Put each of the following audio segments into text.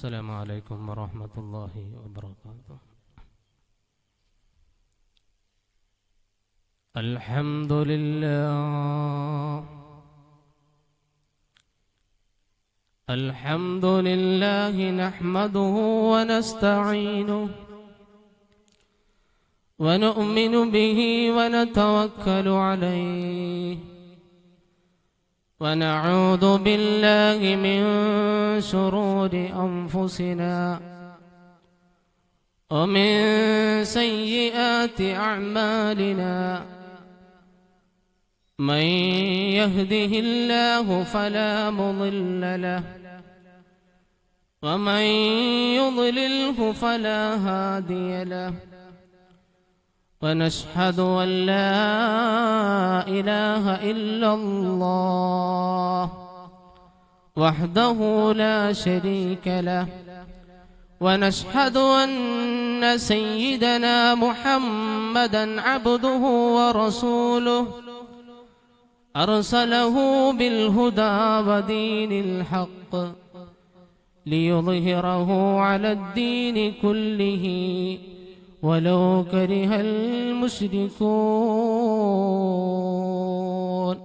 السلام عليكم ورحمة الله وبركاته. الحمد لله نحمده ونستعينه ونؤمن به ونتوكل عليه ونعوذ بالله من شرور أنفسنا ومن سيئات أعمالنا من يهده الله فلا مضل له ومن يضلله فلا هادي له ونشهد أن لا إله إلا الله وحده لا شريك له ونشهد أن سيدنا محمدا عبده ورسوله أرسله بالهدى ودين الحق ليظهره على الدين كله ولو كره المشركون.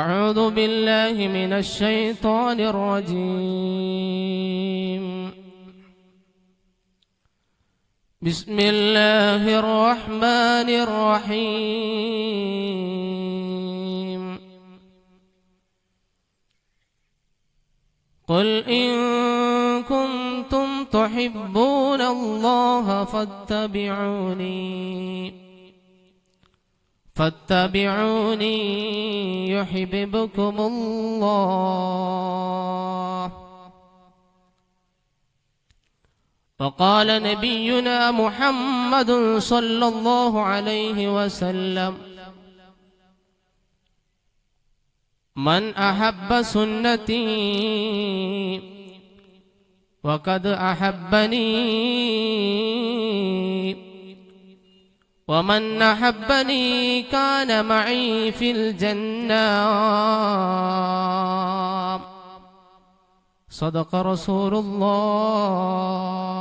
أعوذ بالله من الشيطان الرجيم. بسم الله الرحمن الرحيم. قل إن كنتم تحبون الله فاتبعوني يحببكم الله. وقال نبينا محمد صلى الله عليه وسلم: من أحب سنتي وقد أحبني ومن أحبني كان معي في الجنة. صدق رسول الله.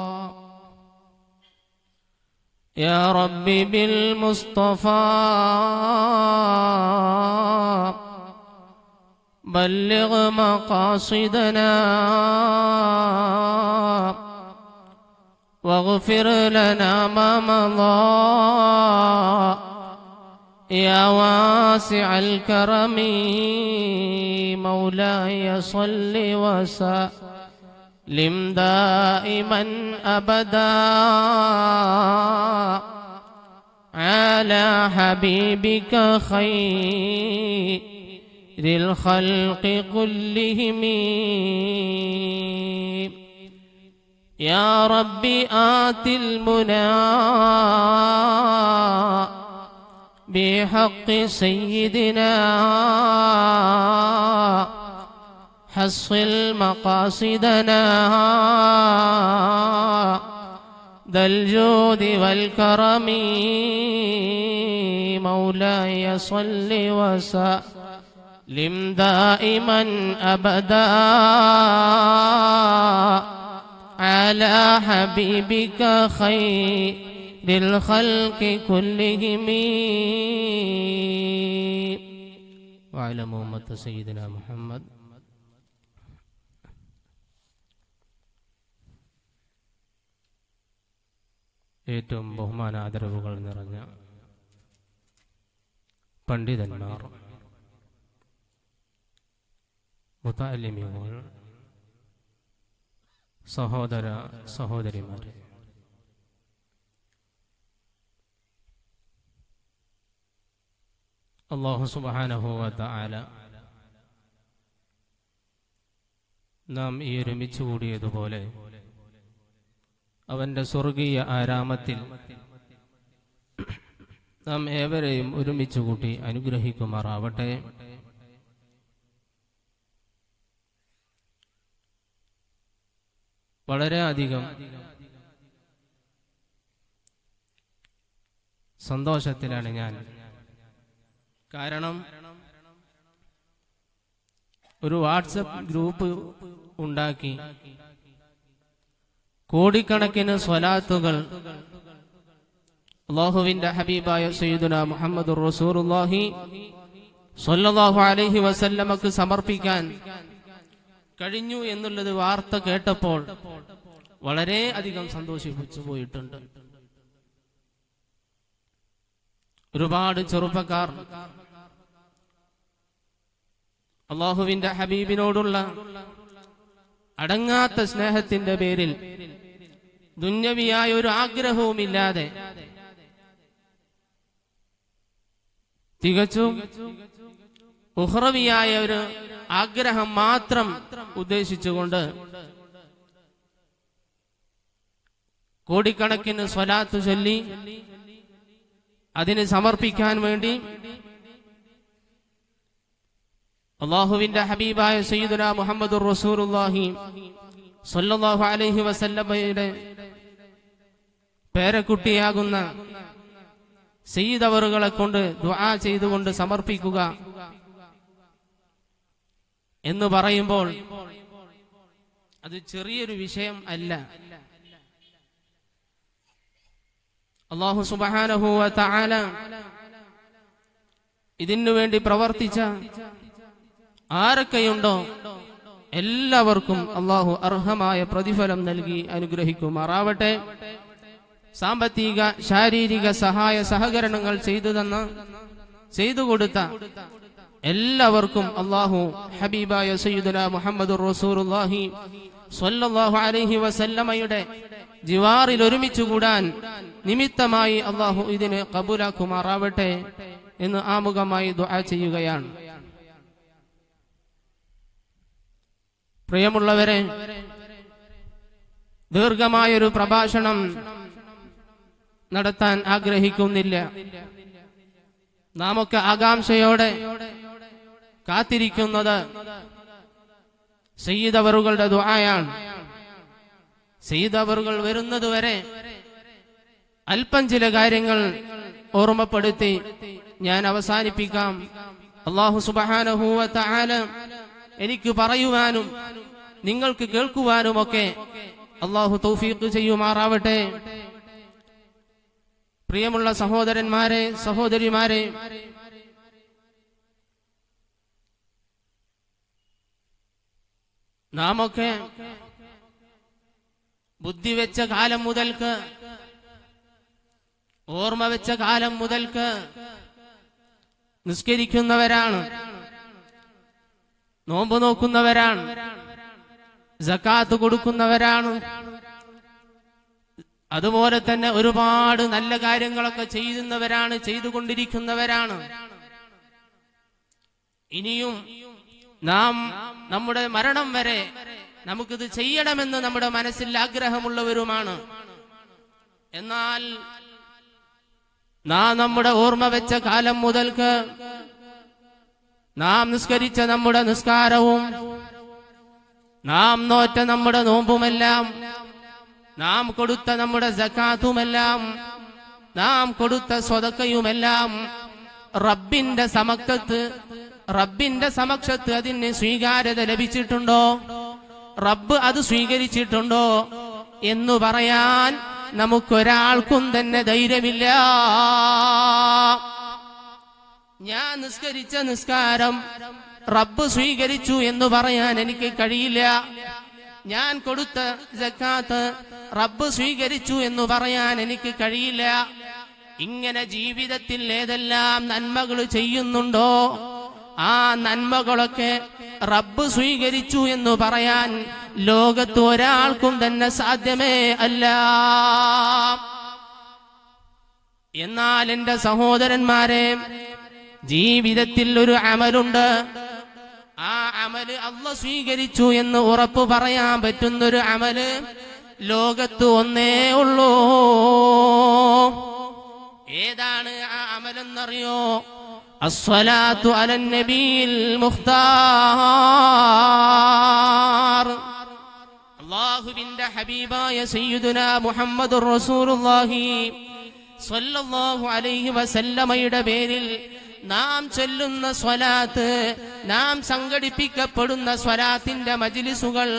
يا ربي بالمصطفى بلغ مقاصدنا واغفر لنا ما مضى يا واسع الكرم. مولاي صل وسلم دائما أبدا على حبيبك خير للخلق كلهم. يا ربي آت المنى بحق سيدنا حصل مقاصدنا ذا الجود والكرم. مولاي صل وسلم لم دائما أبدا على حبيبك خير للخلق كلهم. وعلى أمة سيدنا محمد. ഏറ്റവും ബഹുമാനാദരവുകൾ നിറഞ്ഞ പണ്ഡിതന്മാർ, മുതഅല്ലിമീങ്ങൾ, സഹോദര സഹോദരിമാരെ, അല്ലാഹു സുബ്ഹാനഹു വ തആല നാം ഈ ഒരുമിച്ച് കൂടിയതുപോലെ അവൻ്റെ സ്വർഗീയ ആരാമത്തിൽ നാം ഏവരെയും ഒരുമിച്ച് കൂട്ടി അനുഗ്രഹിക്കുമാറാവട്ടെ. വളരെയധികം സന്തോഷത്തിലാണ് ഞാൻ. കാരണം ഒരു വാട്സപ്പ് ഗ്രൂപ്പ് ഉണ്ടാക്കി കോടിക്കണക്കിന് സ്വലാത്തുകൾ അല്ലാഹുവിന്റെ ഹബീബായ സയ്യിദുന മുഹമ്മദ് റസൂലുള്ളാഹി സ്വല്ലല്ലാഹു അലൈഹി വസല്ലമക്ക് സമർപ്പിക്കാൻ കഴിഞ്ഞു എന്നുള്ളത് വാർത്ത കേട്ടപ്പോൾ വളരെ അധികം സന്തോഷിച്ചു പോയിട്ടുണ്ട്. ഒരുപാട് ചെറുപ്പക്കാർ അല്ലാഹുവിന്റെ ഹബീബിനോടുള്ള അടങ്ങാത്ത സ്നേഹത്തിന്റെ പേരിൽ ദുന്യവിയായ ഒരു ആഗ്രഹവുമില്ലാതെ തികച്ചും ഉഖ്റവിയായ ഒരു ആഗ്രഹം മാത്രം ഉദ്ദേശിച്ചുകൊണ്ട് കോടിക്കണക്കിന് സ്വലാത്ത് ചൊല്ലി അതിന് സമർപ്പിക്കാൻ വേണ്ടി അല്ലാഹുവിന്റെ ഹബീബായ സയ്യിദുന മുഹമ്മദുർ റസൂലുള്ളാഹി സ്വല്ലല്ലാഹു അലൈഹി വസല്ലമയുടെ പേരക്കുട്ടിയാകുന്ന സയ്യിദ് അവറുകളെ കൊണ്ട് ദുആ ചെയ്തുകൊണ്ട് സമർപ്പിക്കുക എന്ന് പറയുമ്പോൾ അത് ചെറിയൊരു വിഷയം അല്ല. അല്ലാഹു സുബ്ഹാനഹു വ തആല ഇതിനു വേണ്ടി പ്രവർത്തിച്ച ആരൊക്കെയുണ്ടോ എല്ലാവർക്കും അല്ലാഹു അർഹമായ പ്രതിഫലം നൽകി അനുഗ്രഹിക്കുമാറാവട്ടെ. സാമ്പത്തിക ശാരീരിക സഹായ സഹകരണങ്ങൾ ചെയ്തു കൊടുത്ത എല്ലാവർക്കും അല്ലാഹു ഹബീബായ സയ്യിദുന മുഹമ്മദുർ റസൂലുള്ളാഹി സ്വല്ലല്ലാഹു അലൈഹി വസല്ലമയുടെ ജിവാറിൽ ഒരുമിച്ച് കൂടാൻ നിമിത്തമായി അല്ലാഹു ഇതിനെ ഖബൂലാക്കുമാറാവട്ടെ എന്ന് ആമുഖമായി ദുആ ചെയ്യുകയാണ്. പ്രിയമുള്ളവരെ, ദീർഘമായൊരു പ്രഭാഷണം നടത്താൻ ആഗ്രഹിക്കുന്നില്ല. നാമൊക്കെ ആകാംക്ഷയോടെ കാത്തിരിക്കുന്നത് സയ്യിദ് അവറുകളുടെ ദുആയാണ്. സയ്യിദ് അവറുകൾ വരുന്നതുവരെ അല്പം ചില കാര്യങ്ങൾ ഓർമ്മപ്പെടുത്തി ഞാൻ അവസാനിപ്പിക്കാം. അല്ലാഹു സുബ്ഹാനഹു വ തആല എനിക്ക് പറയുവാനും നിങ്ങൾക്ക് കേൾക്കുവാനുമൊക്കെ അല്ലാഹു തൗഫീഖ് ചെയ്യുമാറാവട്ടെ. പ്രിയമുള്ള സഹോദരന്മാരെ, സഹോദരിമാരെ, നാമൊക്കെ ബുദ്ധിവെച്ച കാലം മുതൽക്ക്, ഓർമ്മ വെച്ച കാലം മുതൽക്ക് നിസ്കരിക്കുന്നവരാണ്, നോമ്പ് നോക്കുന്നവരാണ്, സക്കാത്ത് കൊടുക്കുന്നവരാണ്, അതുപോലെ തന്നെ ഒരുപാട് നല്ല കാര്യങ്ങളൊക്കെ ചെയ്യുന്നവരാണ്, ചെയ്തുകൊണ്ടിരിക്കുന്നവരാണ്. ഇനിയും നാം നമ്മുടെ മരണം വരെ നമുക്കിത് ചെയ്യണമെന്ന് നമ്മുടെ മനസ്സിൽ ആഗ്രഹമുള്ളവരുമാണ്. എന്നാൽ നാം നമ്മുടെ ഓർമ്മ വെച്ച കാലം മുതൽക്ക് നാം നിസ്കരിച്ച നമ്മുടെ നിസ്കാരവും നാം നോറ്റ നമ്മുടെ നോമ്പുമെല്ലാം, നാം കൊടുത്ത നമ്മുടെ സക്കാത്തുമെല്ലാം, നാം കൊടുത്ത സ്വതക്കയുമെല്ലാം റബ്ബിന്റെ സമക്ഷത്ത് അതിന് സ്വീകാര്യത ലഭിച്ചിട്ടുണ്ടോ, റബ്ബ് അത് സ്വീകരിച്ചിട്ടുണ്ടോ എന്ന് പറയാൻ നമുക്കൊരാൾക്കും തന്നെ ധൈര്യമില്ല. ഞാൻ നിസ്കരിച്ച നിസ്കാരം റബ്ബ് സ്വീകരിച്ചു എന്ന് പറയാൻ എനിക്ക് കഴിയില്ല. ഞാൻ കൊടുത്ത സക്കാത്ത് റബ്ബ് സ്വീകരിച്ചു എന്ന് പറയാൻ എനിക്ക് കഴിയില്ല. ഇങ്ങനെ ജീവിതത്തിൽ ഏതെല്ലാം നന്മകൾ ചെയ്യുന്നുണ്ടോ ആ നന്മകളൊക്കെ റബ്ബ് സ്വീകരിച്ചു എന്ന് പറയാൻ ലോകത്ത് ഒരാൾക്കും തന്നെ സാധ്യമേ അല്ല. എന്നാൽ എന്റെ സഹോദരന്മാരെ, ജീവിതത്തിൽ ഒരു അമലുണ്ട്. ആ അമല് അല്ലാഹു സ്വീകരിച്ചു എന്ന് ഉറപ്പ് പറയാൻ പറ്റുന്നൊരു അമല് ലോകത്ത് ഒന്നേ ഉള്ളൂ. ഏതാണ് ആ അമലെന്നറിയോ? അസ്സലാത്തു അലൻ നബിയിൽ മുഖ്താർ. അല്ലാഹുവിന്റെ ഹബീബായ സയ്യിദുന മുഹമ്മദുർ റസൂലുള്ളാഹി സ്വല്ലല്ലാഹു അലൈഹി വസല്ലമയുടെ പേരിൽ നാം ചൊല്ലുന്ന സ്വലാത്ത്, നാം സംഘടിപ്പിക്കപ്പെടുന്ന സ്വലാത്തിന്റെ മജ്ലിസുകൾ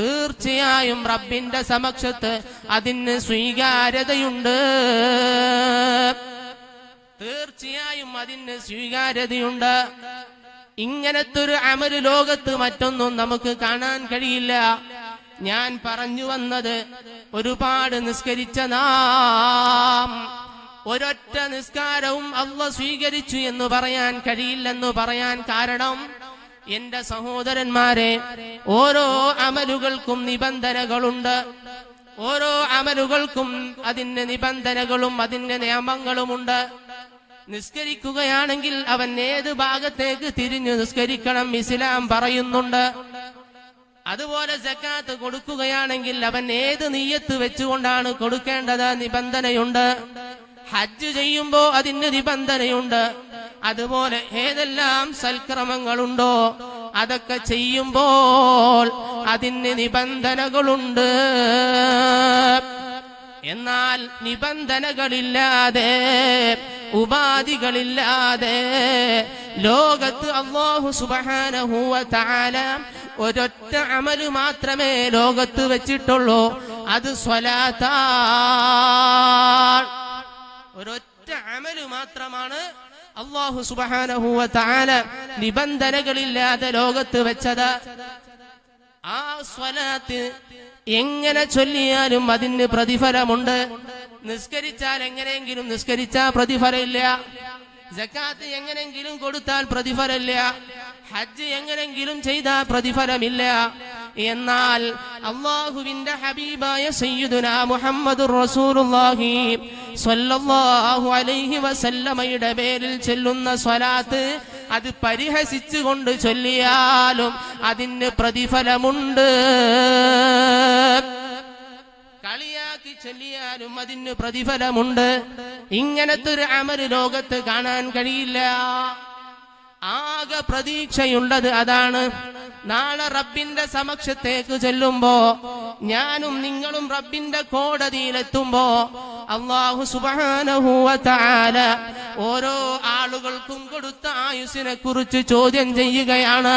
തീർച്ചയായും റബ്ബിന്റെ സമക്ഷത്ത് അതിന് സ്വീകാര്യതയുണ്ട്, തീർച്ചയായും അതിന് സ്വീകാര്യതയുണ്ട്. ഇങ്ങനത്തൊരു അമല് ലോകത്ത് മറ്റൊന്നും നമുക്ക് കാണാൻ കഴിയില്ല. ഞാൻ പറഞ്ഞു വന്നത്, ഒരുപാട് നിസ്കരിച്ച നാം ഒരൊറ്റ നിസ്കാരവും അള്ളാഹു സ്വീകരിച്ചു എന്ന് പറയാൻ കഴിയില്ലെന്ന് പറയാൻ കാരണം, എന്റെ സഹോദരന്മാരെ, ഓരോ അമലുകൾക്കും നിബന്ധനകളുണ്ട്, ഓരോ അമലുകൾക്കും അതിന്റെ നിബന്ധനകളും അതിന്റെ നിയമങ്ങളുമുണ്ട്. നിസ്കരിക്കുകയാണെങ്കിൽ അവൻ ഏത് ഭാഗത്തേക്ക് തിരിഞ്ഞു നിസ്കരിക്കണം ഇസ്ലാം പറയുന്നുണ്ട്. അതുപോലെ സക്കാത്ത് കൊടുക്കുകയാണെങ്കിൽ അവൻ ഏത് നിയ്യത്ത് വെച്ചുകൊണ്ടാണ് കൊടുക്കേണ്ടത്, നിബന്ധനയുണ്ട്. ഹജ്ജ് ചെയ്യുമ്പോ അതിന് നിബന്ധനയുണ്ട്. അതുപോലെ ഏതെല്ലാം സൽക്രമങ്ങളുണ്ടോ അതൊക്കെ ചെയ്യുമ്പോൾ അതിന് നിബന്ധനകളുണ്ട്. എന്നാൽ നിബന്ധനകളില്ലാതെ, ഉപാധികളില്ലാതെ ലോകത്ത് അല്ലാഹു സുബ്ഹാനഹു വ തആല ഒരൊറ്റ അമല് മാത്രമേ ലോകത്ത് വെച്ചിട്ടുള്ളൂ, അത് സ്വലാത്താണ്. ഒരൊറ്റ അമല് മാത്രമാണ് അല്ലാഹു സുബ്ഹാനഹു വ തആല നിബന്ധനകളില്ലാതെ ലോകത്ത് വെച്ചത്. ആ സ്വലാത്ത് എങ്ങനെ ചൊല്ലിയാലും അതിന് പ്രതിഫലമുണ്ട്. നിസ്കരിച്ചാൽ എങ്ങനെയെങ്കിലും നിസ്കരിച്ചാൽ പ്രതിഫലമില്ല, സക്കാത്ത് എങ്ങനെയെങ്കിലും കൊടുത്താൽ പ്രതിഫലമില്ല, ഹജ്ജ് എങ്ങനെയെങ്കിലും ചെയ്താൽ പ്രതിഫലമില്ല. എന്നാൽ അല്ലാഹുവിന്റെ ഹബീബായ സയ്യിദുനാ മുഹമ്മദുർ റസൂലുള്ളാഹി സ്വല്ലല്ലാഹു അലൈഹി വസല്ലമയുടെ പേരിൽ ചൊല്ലുന്ന സ്വലാത്ത് അത് പരിഹസിച്ചുകൊണ്ട് ചൊല്ലിയാലും അതിന് പ്രതിഫലമുണ്ട്, കളിയാക്കി ചൊല്ലിയാലും അതിന് പ്രതിഫലമുണ്ട്. ഇങ്ങനത്തെ ഒരു അമല് ലോകത്ത് കാണാൻ കഴിയില്ല. ആകെ പ്രതീക്ഷയുള്ളത് അതാണ്. നാളെ റബ്ബിന്റെ സമക്ഷത്തേക്ക് ചെല്ലുമ്പോ, ഞാനും നിങ്ങളും റബ്ബിന്റെ കോടതിയിലെത്തുമ്പോ അല്ലാഹു സുബ്ഹാനഹു വ തആല ഓരോ ആളുകൾക്കും കൊടുത്ത ആയുസിനെ കുറിച്ച് ചോദ്യം ചെയ്യുകയാണ്.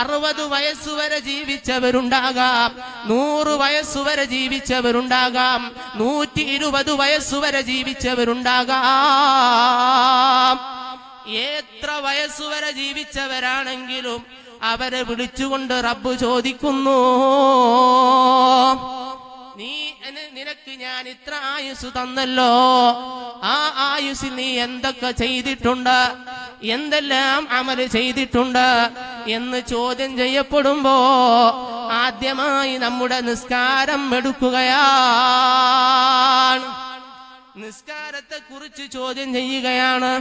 60 വയസ്സുവരെ ജീവിച്ചവരുണ്ടാകാം, 100 വയസ്സുവരെ ജീവിച്ചവരുണ്ടാകാം, 120 വയസ്സുവരെ ജീവിച്ചവരുണ്ടാകാം. എത്ര വയസ്സുവരെ ജീവിച്ചവരാണെങ്കിലും അവരെ വിളിച്ചുകൊണ്ട് റബ്ബ് ചോദിക്കുന്നു, നിനക്ക് ഞാൻ ഇത്ര ആയുസ് തന്നല്ലോ, ആ ആയുസിൽ നീ എന്തൊക്കെ ചെയ്തിട്ടുണ്ട്, എന്തെല്ലാം അമല് ചെയ്തിട്ടുണ്ട് എന്ന് ചോദ്യം ചെയ്യപ്പെടുമ്പോ ആദ്യമായി നമ്മുടെ നിസ്കാരം എടുക്കുകയാണ്, നിസ്കാരത്തെ കുറിച്ച് ചോദ്യം ചെയ്യുകയാണ്.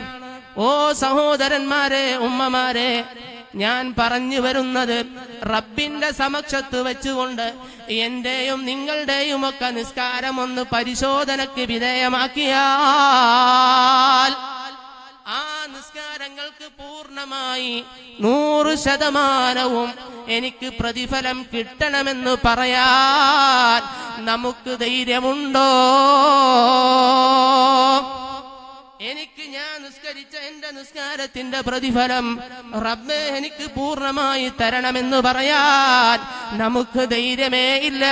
ഓ സഹോദരന്മാരെ, ഉമ്മമാരെ, ഞാൻ പറഞ്ഞു വരുന്നത് റബ്ബിന്റെ സമക്ഷത്ത് വെച്ചുകൊണ്ട് എന്റെയും നിങ്ങളുടെയും ഒക്കെ നിസ്കാരം ഒന്ന് പരിശോധനയ്ക്ക് വിധേയമാക്കിയാൽ ആ നിസ്കാരങ്ങൾക്ക് പൂർണ്ണമായി 100% എനിക്ക് പ്രതിഫലം കിട്ടണമെന്ന് പറയാൻ നമുക്ക് ധൈര്യമുണ്ടോ? എനിക്ക് ഞാൻ നിസ്കരിച്ച എന്റെ നിസ്കാരത്തിന്റെ പ്രതിഫലം റബ്ബേ എനിക്ക് പൂർണ്ണമായി തരണമെന്ന് പറയാൻ നമുക്ക് ധൈര്യമേ ഇല്ല.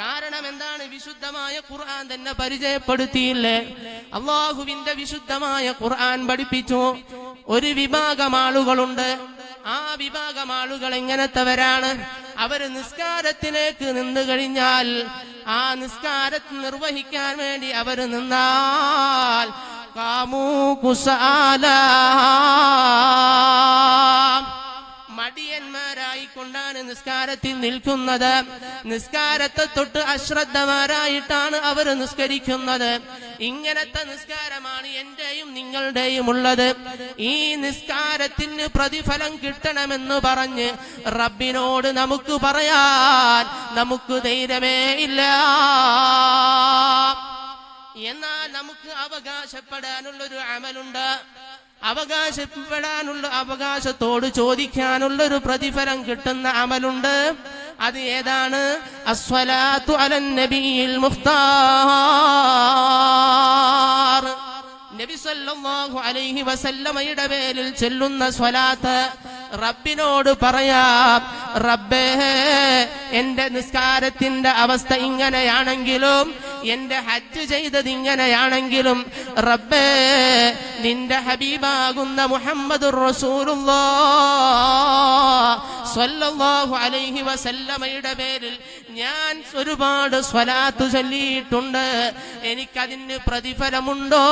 കാരണം എന്താണ്? വിശുദ്ധമായ ഖുർആൻ തന്നെ പരിചയപ്പെടുത്തിയില്ലേ? അല്ലാഹുവിന്റെ വിശുദ്ധമായ ഖുർആൻ പഠിപ്പിച്ചു. ഒരു വിഭാഗം ആളുകളുണ്ട്. ആ വിഭാഗം ആളുകൾ എങ്ങനത്തെവരാണ്? അവര് നിസ്കാരത്തിലേക്ക് നിന്നു കഴിഞ്ഞാൽ, ആ നിസ്കാരത്തെ നിർവഹിക്കാൻ വേണ്ടി അവര് നിന്നാൽ കാമൂ കുസാല, മടിയന്മാരായിക്കൊണ്ടാണ് നിസ്കാരത്തിൽ നിൽക്കുന്നത്. നിസ്കാരത്തെ തൊട്ട് അശ്രദ്ധമാരായിട്ടാണ് അവർ നിസ്കരിക്കുന്നത്. ഇങ്ങനത്തെ നിസ്കാരമാണ് എന്റെയും നിങ്ങളുടെയും ഉള്ളത്. ഈ നിസ്കാരത്തിന് പ്രതിഫലം കിട്ടണമെന്ന് പറഞ്ഞ് റബ്ബിനോട് നമുക്ക് പറയാൻ നമുക്ക് ധൈര്യമേ ഇല്ല. എന്നാൽ നമുക്ക് അവകാശപ്പെടാനുള്ളൊരു അമലുണ്ട്, അവകാശത്തോട് ചോദിക്കാനുള്ളൊരു പ്രതിഫലം കിട്ടുന്ന അമലുണ്ട്. അത് ഏതാണ്? അസ്വലാത്തു അലൻ നബിയിൽ മുഖ്താർ. നബി സല്ലല്ലാഹു അലൈഹി വസല്ലമയുടെ പേരിൽ ചൊല്ലുന്ന സ്വലാത്ത് റബ്ബിനോട് പറയാം, റബ്ബേ എൻ്റെ നിസ്കാരത്തിൻ്റെ അവസ്ഥ ഇങ്ങനെയാണെങ്കിലും എൻ്റെ ഹജ്ജ് ചെയ്തത് ഇങ്ങനെയാണെങ്കിലും റബ്ബേ നിന്റെ ഹബീബാകുന്ന മുഹമ്മദുർ റസൂലുള്ളാഹി സ്വല്ലല്ലാഹു അലൈഹി വസല്ലമയുടെ പേരിൽ ഞാൻ ഒരുപാട് സ്വലാത്ത് ചൊല്ലിയിട്ടുണ്ട്, എനിക്കതിന് പ്രതിഫലമുണ്ടോ?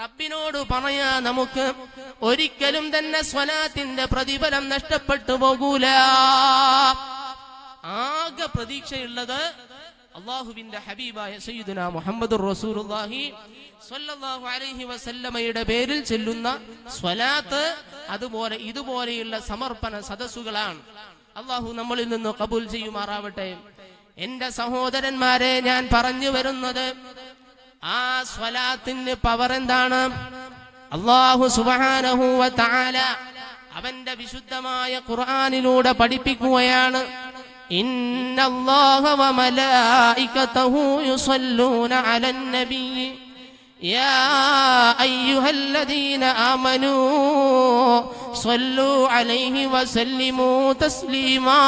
റബ്ബിനോട് പറയാ. നമുക്ക് ഒരിക്കലും തന്നെ സ്വലാത്തിന്റെ പ്രതിഫലം നഷ്ടപ്പെട്ടു പോകൂല. ആകെ പ്രതീക്ഷയുള്ളത് അള്ളാഹുവിന്റെ ഹബീബായ സയ്യിദുനാ മുഹമ്മദുർ റസൂലുള്ളാഹി സ്വല്ലല്ലാഹു അലൈഹി വസല്ലമയുടെ പേരിൽ ചൊല്ലുന്ന സ്വലാത്ത്, അതുപോലെ ഇതുപോലെയുള്ള സമർപ്പണ സദസ്സുകളാണ്. അള്ളാഹു നമ്മളിൽ നിന്ന് കബൂൽ ചെയ്യുമാറാവട്ടെ. എന്റെ സഹോദരന്മാരെ, ഞാൻ പറഞ്ഞു വരുന്നത് ആ സ്വലാത്തിന്റെ പവർ എന്താണ്? അല്ലാഹു സുബ്ഹാനഹു വ തആല അവന്റെ വിശുദ്ധമായ ഖുർആനിലൂടെ പഠിപ്പിക്കുകയാണ്, ഇന്നല്ലാഹ വ മലായികതഹു യുസല്ലൂന അലൻ നബി യാ അയ്യുഹല്ലദീന ആമനൂ സല്ലു അലൈഹി വസല്ലിമൂ തസ്ലീമാ.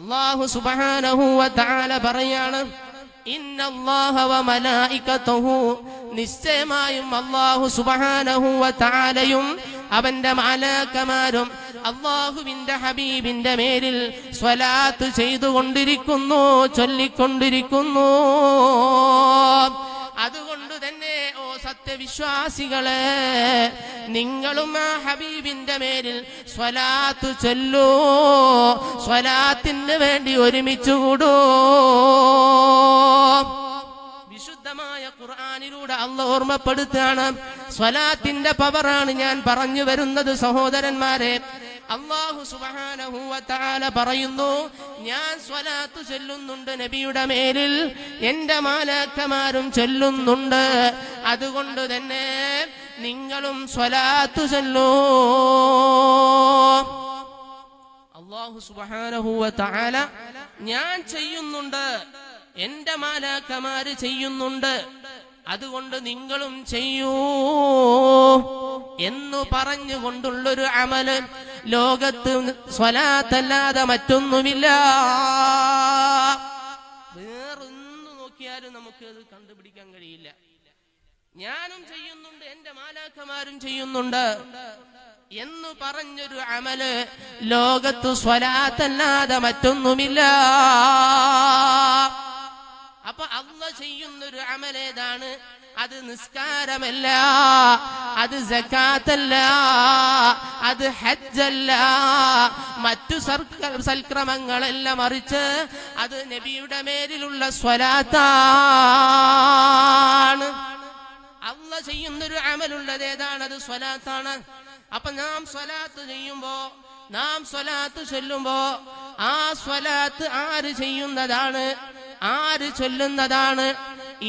അല്ലാഹു സുബ്ഹാനഹു വ തആല പറയാണ്, ഇന്നല്ലാഹ വ മലായികതഹു, നിശ്ചയമായും അല്ലാഹു സുബ്ഹാനഹു വ തആലയും അവന്റെ മലാക്കമാരും അല്ലാഹുവിന്റെ ഹബീബിന്റെ മേലിൽ സ്വലാത്ത് ചെയ്തുകൊണ്ടിരിക്കുന്നു, ചൊല്ലിക്കൊണ്ടിരിക്കുന്നു. അതുകൊണ്ട് തന്നെ ഓ സത്യവിശ്വാസികളെ, നിങ്ങളും ആ ഹബീബിന്റെ മേലിൽ സ്വലാത്ത് ചൊല്ലൂ, സ്വലാത്തിന് വേണ്ടി ഒരുമിച്ചു കൂടൂ. വിശുദ്ധമായ ഖുർആനിലൂടെ അല്ലാഹ് ഓർമ്മപ്പെടുത്തുകയാണ്. സ്വലാത്തിന്റെ പവറാണ് ഞാൻ പറഞ്ഞു വരുന്നത്. സഹോദരന്മാരെ, അല്ലാഹു സുബ്ഹാനഹു വ തആല പറയുന്നു, ഞാൻ സ്വലാത്ത് ചൊല്ലുന്നുണ്ട് നബിയുടെ മേലിൽ, എൻ്റെ മാലാക്കമാരും ചൊല്ലുന്നുണ്ട്, അതുകൊണ്ട് തന്നെ നിങ്ങളും സ്വലാത്ത് ചൊല്ലൂ. അല്ലാഹു സുബ്ഹാനഹു വ തആല ഞാൻ ചെയ്യുന്നുണ്ട്, എൻ്റെ മാലാക്കമാര് ചെയ്യുന്നുണ്ട്, അതുകൊണ്ട് നിങ്ങളും ചെയ്യൂ എന്നു പറഞ്ഞുകൊണ്ടുള്ളൊരു അമല് ലോകത്ത് സ്വലാത്തല്ലാതെ മറ്റൊന്നുമില്ല. വേറൊന്നു നോക്കിയാലും നമുക്ക് അത് കണ്ടുപിടിക്കാൻ കഴിയില്ല. ഞാനും ചെയ്യുന്നുണ്ട്, എൻ്റെ മാലാക്കമാരും ചെയ്യുന്നുണ്ട് എന്നു പറഞ്ഞൊരു അമല് ലോകത്ത് സ്വലാത്തല്ലാതെ മറ്റൊന്നുമില്ല. അപ്പൊ അല്ലാഹ് ചെയ്യുന്നൊരു അമലേതാണ്? അത് നിസ്കാരമല്ല, അത് സക്കാത്തല്ല, അത് ഹജ്ജല്ല, മറ്റു സൽക്രമങ്ങളെല്ലാം മറിച്ച് അത് നബിയുടെ മേലിലുള്ള സ്വലാത്താണ്. അല്ലാഹ് ചെയ്യുന്നൊരു അമലുള്ളത് ഏതാണ്? അത് സ്വലാത്താണ്. അപ്പൊ നാം സ്വലാത്ത് ചെയ്യുമ്പോ, നാം സ്വലാത്ത് ചൊല്ലുമ്പോ ആ സ്വലാത്ത് ആര് ചെയ്യുന്നതാണ്, ആര് ചൊല്ലുന്നതാണ്?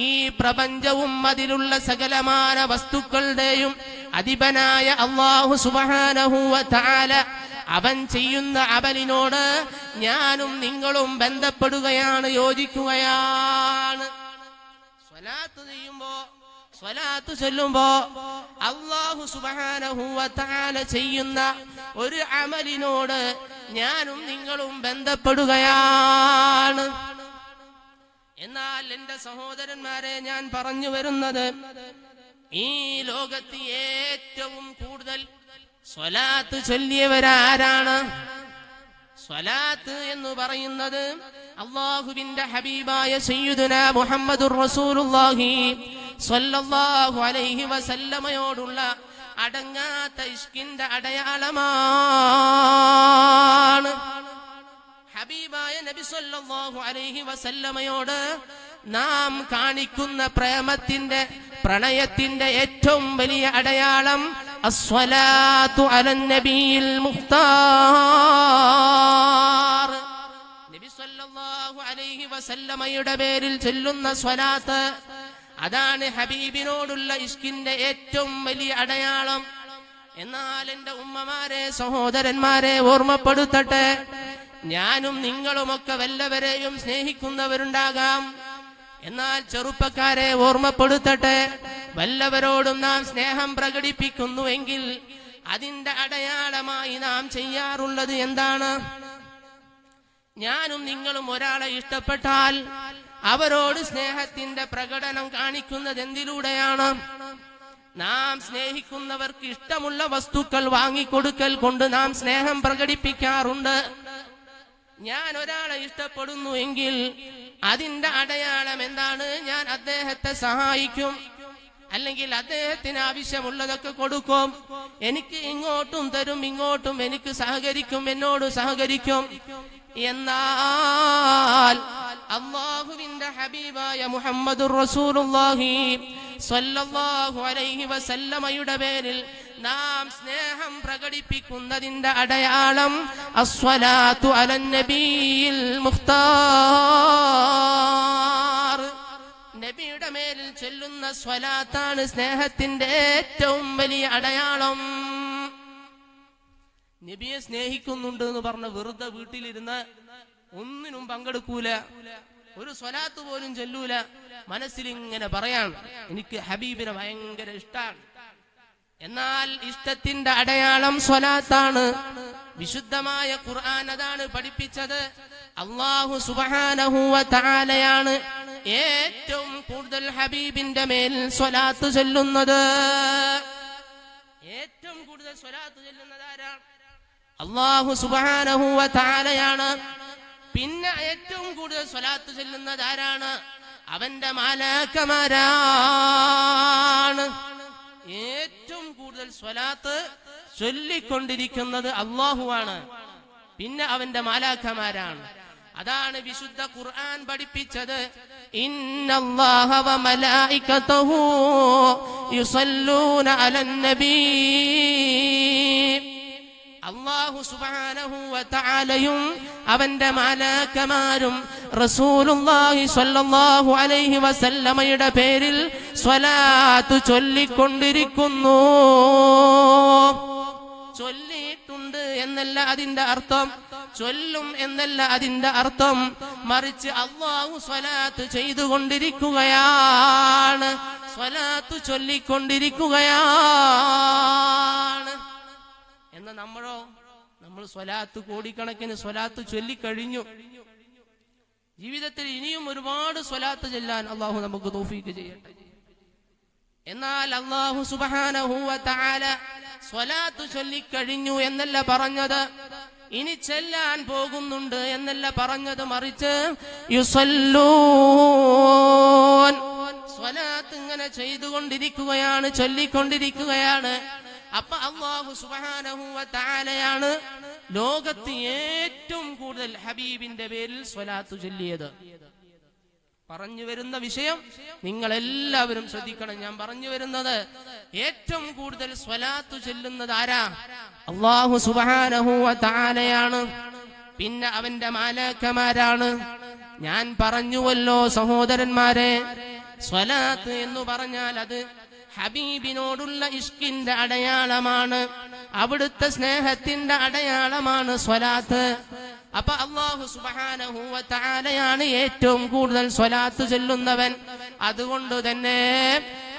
ഈ പ്രപഞ്ചവും അതിലുള്ള സകലമാന വസ്തുക്കളുടെയും അധിപനായ അല്ലാഹു സുബ്ഹാനഹു വ തആല അവൻ ചെയ്യുന്ന അമലിനോട് ഞാനും നിങ്ങളും ബന്ധപ്പെടുകയാണ്, യോജിക്കുകയാണ്. സ്വലാത്ത് ചെയ്യുമ്പോ, സ്വലാത്ത് ചൊല്ലുമ്പോ അല്ലാഹു സുബ്ഹാനഹു വ തആല ചെയ്യുന്ന ഒരു അമലിനോട് ഞാനും നിങ്ങളും ബന്ധപ്പെടുകയാണ്. എന്നാൽ എന്റെ സഹോദരന്മാരെ, ഞാൻ പറഞ്ഞു വരുന്നത്, ഈ ലോകത്ത് ഏറ്റവും കൂടുതൽ സ്വലാത്ത് ചൊല്ലിയവരാരാണ്? സ്വലാത്ത് എന്ന് പറയുന്നത് അല്ലാഹുവിന്റെ ഹബീബായ സയ്യിദുനാ മുഹമ്മദുർ റസൂലുള്ളാഹി സ്വല്ലല്ലാഹു അലൈഹി വസല്ലമയോടുള്ള അടങ്ങാത്ത ഇഷ്കിന്റെ അടയാളമാണ്. ഹബീബായ നബി സല്ലല്ലാഹു അലൈഹി വസല്ലമയോട് നാം കാണിക്കുന്ന പ്രേമത്തിന്റെ, പ്രണയത്തിന്റെ ഏറ്റവും വലിയ അടയാളം അസ്വലാത്തു അലൻ നബിയിൽ മുഖ്താർ. നബി സല്ലല്ലാഹു അലൈഹി വസല്ലമയുടെ പേരിൽ ചൊല്ലുന്ന സ്വലാത്ത്, അതാണ് ഹബീബിനോടുള്ള ഇഷ്കിന്റെ ഏറ്റവും വലിയ അടയാളം. എന്നാൽ എന്റെ ഉമ്മമാരെ, സഹോദരന്മാരെ, ഓർമ്മപ്പെടുത്തട്ടെ, Nyanum Ningalomoka Vella Vereum Snehikunda Verundagam Enal Charupakare, Vorma Podutate, Vella Verodum Nam Sneham Bragadi Pikundu Engil Adinda Adayadama Inam Chayarula the Endana Nyanum Ningalum Morala Istapatal Avarodu Snehatinda Pragadanam Kanikunda Dendiru Dayanam Nam Snehikundavar Kishtamulla Vastukal Wangi Kodukal Kunda Nam Sneham Bragadi Pikarunda Yan Odala is the Podunu Ingil Adinda Adayana Mendana Yan Adehata Sahaikum Alangil Adehatina Vishamulaka Kodukum Eniki Ingotum, Terum Ingotum, Eniku Sahagarikum, Enodu Sahagarikum Yenal Allahu in the Habiba Ya Muhammadur Rasulullahi Sallallahu Alaihi Wasallam Ayudaberil Nam Sneham Pragadipikunda in the Adayalam Aswalatu Alan Nabil Mukhtar Nabi Damel Chiluna Swalatan Snehatin de Tumbali Adayalam Nabi Snehikundun Barna Vurda Vutilina Unum Bangadakula Uru Swalatu Volin Jalula Manasiling and a Barayan Nik Habib in a Bangar Star Enal Istatin the Adayalam Swalatan Vishudamaya Quran Adan Padipichada Allahu Subhanahu wa Ta'ala Yetum Kurdal Habib in the Mel Swalatu Jalunada Yetum Kurdal Swalatu Jalunada Allahu Subhanahu wa Ta'ala Pinna Yetum Kurdal Swalatu Jalunada Avanda Malakamaran Yetum Kudal Swalata, Sulli Kondikunda, Allahuana, Pinna Avenda Malakamaran, Adana Vishudda Quran, Badipichada, Inna Allah wa Malaikatahu, Yusalluna ala Nabi, Allahu Subhanahu wa Ta'alayum, Avenda Malakamarum, Rasulullahi Sallallahu Alaihi Wasallam Yuda Peril. Swalatu Cholli Kondirikunu Cholli Tundu Enella Adinda Artham Chollum Enella Adinda Artham Marichi Allahu Swalatu Cheydu Kondirikkukayan Swalatu Cholli Kondirikkukayan Enna Nammal Swalatu Kodikanakkinu Swalatu Cholli Kazhinju Jeevithathil Iniyum Orupaadu Swalatu Chollan Allahu Namukku Tawfeeq Cheyyattu എന്നാൽ അല്ലാഹു സുബ്ഹാനഹു വ തആല സ്വലാത്ത് ചൊല്ലിക്കഴിഞ്ഞു എന്നല്ല പറഞ്ഞത് ഇനി ചെല്ലാൻ പോകുന്നുണ്ട് എന്നല്ല പറഞ്ഞത് മറിച്ച് യുസല്ലൂൻ സ്വലാത്ത് ഇങ്ങനെ ചെയ്തുകൊണ്ടിരിക്കുകയാണ് ചൊല്ലിക്കൊണ്ടിരിക്കുകയാണ് അപ്പോൾ അല്ലാഹു സുബ്ഹാനഹു വ തആലയാണ് ലോകത്തെ ഏറ്റവും കൂടുതൽ ഹബീബിന്റെ പേരിൽ സ്വലാത്ത് ചൊല്ലിയത് പറഞ്ഞു വരുന്ന വിഷയം നിങ്ങൾ എല്ലാവരും ശ്രദ്ധിക്കണം ഞാൻ പറഞ്ഞു വരുന്നത് ഏറ്റവും കൂടുതൽ സ്വലാത്ത് ചൊല്ലുന്നത് ആരാ അല്ലാഹു സുബ്ഹാനഹു വ തആലയാണ് പിന്നെ അവന്റെ മാലക്കമാരാണ് ഞാൻ പറഞ്ഞുവല്ലോ സഹോദരന്മാരെ സ്വലാത്ത് എന്ന് പറഞ്ഞാൽ അത് ഹബീബിനോടുള്ള ഇഷ്കിന്റെ അടയാളമാണ് അവിടുത്തെ സ്നേഹത്തിന്റെ അടയാളമാണ് സ്വലാത്ത് അപ്പ അല്ലാഹു സുബ്ഹാനഹു വ തആലയാണ് ഏറ്റവും കൂടുതൽ സ്വലാത്ത് ചൊല്ലുന്നവൻ അതുകൊണ്ട് തന്നെ